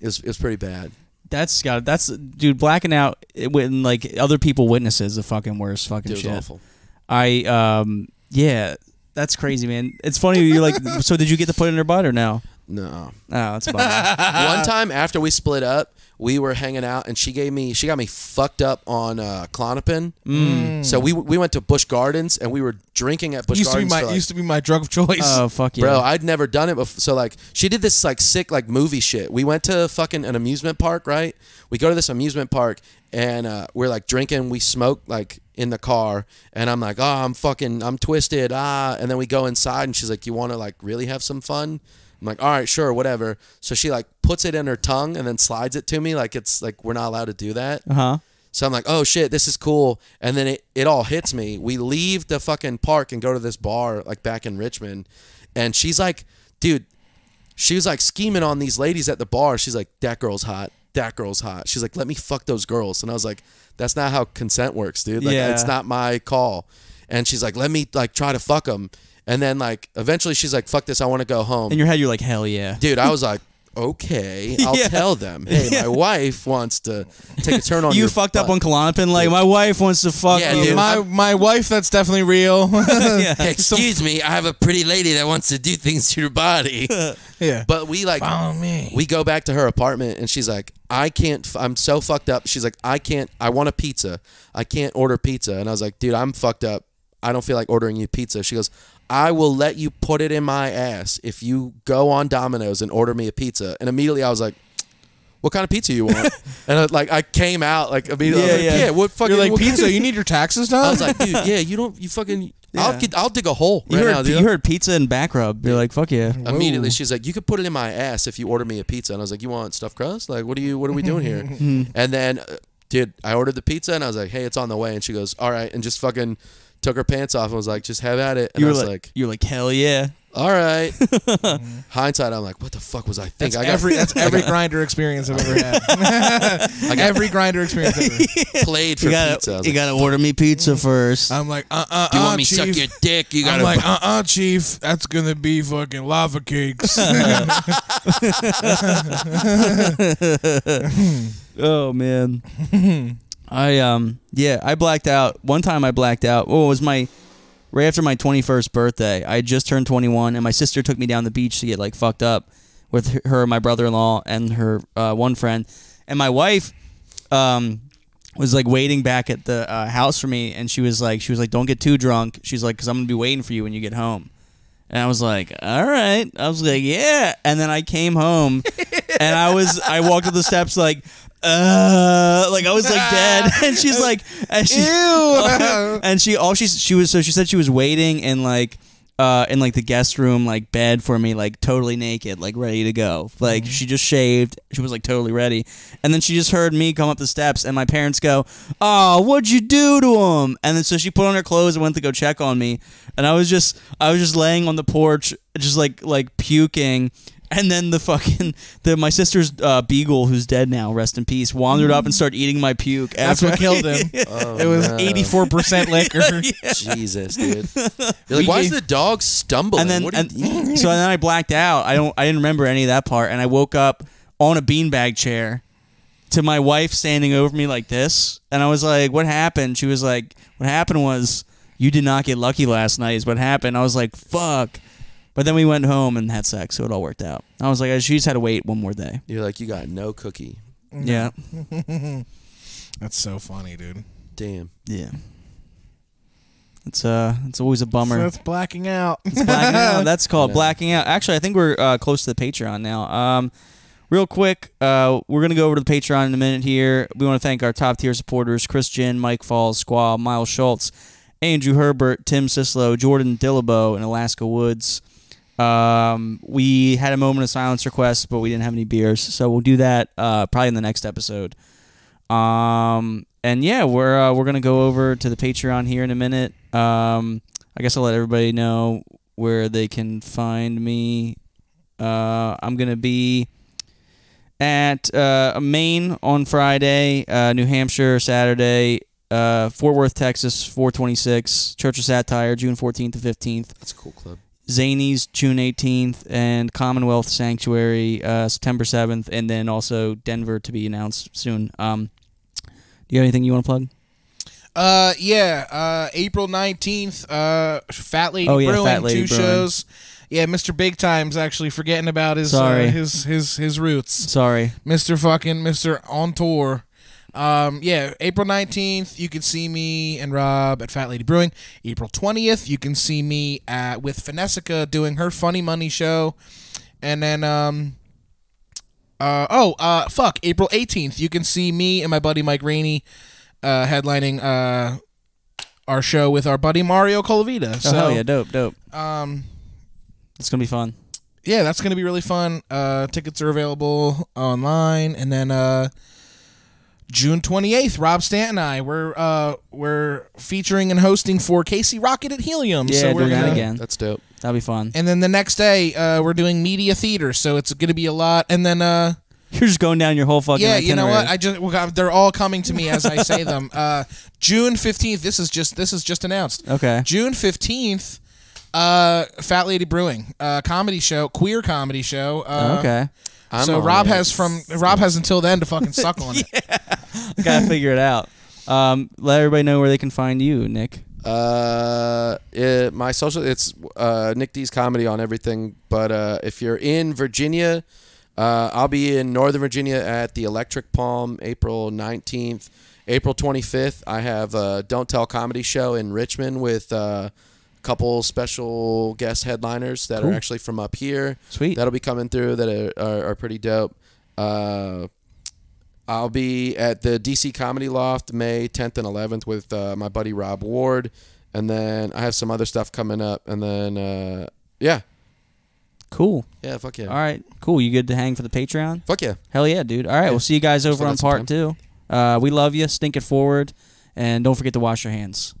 It was, it was pretty bad. That's got that's dude blacking out when like other people witnesses the fucking worst fucking dude, shit. It was awful. I um yeah. That's crazy, man. It's funny. You're like, so did you get to put in her butt or no? No. Oh, that's funny. One time after we split up, we were hanging out, and she gave me, she got me fucked up on uh, Klonopin. Mm. So we we went to Busch Gardens, and we were drinking at Busch used Gardens. To be my, like, used to be my drug of choice. Oh fuck yeah, bro! I'd never done it before. So like, she did this like sick like movie shit. We went to fucking an amusement park, right? We go to this amusement park, and uh, we're like drinking. We smoke like. In the car, and I'm like, oh, I'm fucking, I'm twisted, ah, and then we go inside, and she's like, you want to, like, really have some fun? I'm like, all right, sure, whatever. So she, like, puts it in her tongue and then slides it to me, like, it's, like, we're not allowed to do that. Uh-huh. So I'm like, oh, shit, this is cool, and then it, it all hits me. We leave the fucking park and go to this bar, like, back in Richmond, and she's like, dude, she was, like, scheming on these ladies at the bar. She's like, that girl's hot. That girl's hot. She's like, let me fuck those girls. And I was like, that's not how consent works, dude. Like, yeah. It's not my call. And she's like, let me, like, try to fuck them. And then, like, eventually she's like, fuck this. I want to go home. In your head, you're like, hell yeah. Dude, I was like, okay. I'll yeah. tell them. Hey, yeah. my wife wants to take a turn on you. You fucked butt. Up on Klonopin? Like, my wife wants to fuck yeah, you. Dude, my, my wife, that's definitely real. yeah. hey, excuse Some me. I have a pretty lady that wants to do things to your body. yeah. But we, like, follow me. We go back to her apartment, and she's like, I can't, I'm so fucked up. She's like, I can't, I want a pizza. I can't order pizza. And I was like, dude, I'm fucked up. I don't feel like ordering you pizza. She goes, I will let you put it in my ass if you go on Domino's and order me a pizza. And immediately I was like, what kind of pizza you want? and I, like, I came out like immediately. Yeah, I was like, yeah. yeah what fucking You're like, what pizza, you need your taxes now? I was like, dude, yeah, you don't, you fucking, yeah. I'll, get, I'll dig a hole you right heard, now, dude. You heard pizza and back rub. You're like, fuck yeah. Whoa. Immediately she's like, you could put it in my ass if you order me a pizza. And I was like, you want stuffed crust? Like, what are you, what are we doing here? and then, uh, dude, I ordered the pizza and I was like, hey, it's on the way. And she goes, all right. And just fucking took her pants off and was like, just have at it. And you were I was like, like you're like, hell yeah. All right. Hindsight, I'm like, what the fuck was I thinking? That's I got, every, that's every Grindr experience I've ever had. I got every Grindr experience I've ever yeah. played for you gotta, pizza. You like, got to order me pizza first. I'm like, uh-uh, Do you uh, want me to suck your dick? You gotta I'm like, uh-uh, chief. That's going to be fucking lava cakes. oh, man. I, um, yeah, I blacked out. One time I blacked out. Oh, it was my, right after my twenty-first birthday. I had just turned twenty-one, and my sister took me down the beach to get, like, fucked up with her, my brother-in-law, and her uh, one friend. And my wife um, was, like, waiting back at the uh, house for me, and she was like, she was like, don't get too drunk. She's like, because I'm going to be waiting for you when you get home. And I was like, all right. I was like, yeah. And then I came home, and I was, I walked up the steps like, uh like I was like dead and she's like and she, Ew. and she all she she was so she said she was waiting in like uh in like the guest room like bed for me like totally naked like ready to go like mm-hmm. she just shaved she was like totally ready and then she just heard me come up the steps and my parents go oh what'd you do to him and then so she put on her clothes and went to go check on me and I was just I was just laying on the porch just like like puking. And then the fucking the my sister's uh, beagle, who's dead now, rest in peace, wandered up and started eating my puke. That's what I killed him. oh, it was eighty four percent liquor. yeah. Jesus, dude. You're like, why is the dog stumbling? And then, what and, so then I blacked out. I don't. I didn't remember any of that part. And I woke up on a beanbag chair, to my wife standing over me like this. And I was like, "What happened?" She was like, "What happened was you did not get lucky last night. Is what happened." I was like, "Fuck." But then we went home and had sex, so it all worked out. I was like, she just had to wait one more day. You're like, you got no cookie. Yeah. That's so funny, dude. Damn. Yeah. It's uh, it's always a bummer. So it's blacking out. It's blacking out. That's called blacking out. Actually, I think we're uh, close to the Patreon now. Um, real quick, uh, we're going to go over to the Patreon in a minute here. We want to thank our top-tier supporters, Chris Jin, Mike Falls, Squaw, Miles Schultz, Andrew Herbert, Tim Sislow, Jordan Dillabo, and Alaska Woods. Um, we had a moment of silence request, but we didn't have any beers, so we'll do that uh, probably in the next episode. Um, and yeah, we're uh, we're gonna go over to the Patreon here in a minute. Um, I guess I'll let everybody know where they can find me. Uh, I'm going to be at uh, Maine on Friday, uh, New Hampshire Saturday, uh, Fort Worth, Texas, four twenty-six, Church of Satire, June fourteenth to fifteenth. That's a cool club. Zanies, June eighteenth, and Commonwealth Sanctuary, uh, September seventh, and then also Denver to be announced soon. Um, do you have anything you want to plug? Uh, yeah, uh, April nineteenth, uh, Fat Lady oh, yeah, Brewing, Fat Lady two Brewing. shows. Yeah, Mister Big Time's actually forgetting about his Sorry. Uh, his his his roots. Sorry, Mister Fucking Mister On Tour. Um, yeah, April nineteenth, you can see me and Rob at Fat Lady Brewing. April twentieth, you can see me at with Finessica doing her Funny Money show, and then um, uh oh uh fuck, April eighteenth, you can see me and my buddy Mike Rainey, uh, headlining uh our show with our buddy Mario Colavita. Oh, so hell yeah, dope, dope. Um. It's going to be fun. Yeah, that's going to be really fun. Uh, tickets are available online. And then uh, June twenty-eighth, Rob Stanton and I, we're, uh, we're featuring and hosting for Casey Rocket at Helium. Yeah, so we're doing that again. That's dope. That'll be fun. And then the next day, uh, we're doing Media Theater, so it's going to be a lot. And then... Uh, You're just going down your whole fucking yeah. Itinerary. You know what? I just well, they're all coming to me as I say them. Uh, June fifteenth. This is just this is just announced. Okay. June fifteenth. Uh, Fat Lady Brewing, uh, comedy show, queer comedy show. Uh, okay, I'm so Rob it. has from Rob has until then to fucking suck on yeah. it. Gotta figure it out. Um, let everybody know where they can find you, Nick. Uh, it, my social it's uh Nick Dees Comedy on everything. But uh, if you're in Virginia, uh, I'll be in Northern Virginia at the Electric Palm, April nineteenth, April twenty-fifth. I have a Don't Tell comedy show in Richmond with uh. couple special guest headliners that cool. are actually from up here. Sweet. That'll be coming through that are, are, are pretty dope. Uh, I'll be at the D C Comedy Loft May tenth and eleventh with uh, my buddy Rob Ward. And then I have some other stuff coming up. And then, uh, yeah. Cool. Yeah, fuck yeah. All right, cool. You good to hang for the Patreon? Fuck yeah. Hell yeah, dude. All right, yeah. We'll see you guys over on part two. Uh, we love you. Stink it forward. And don't forget to wash your hands.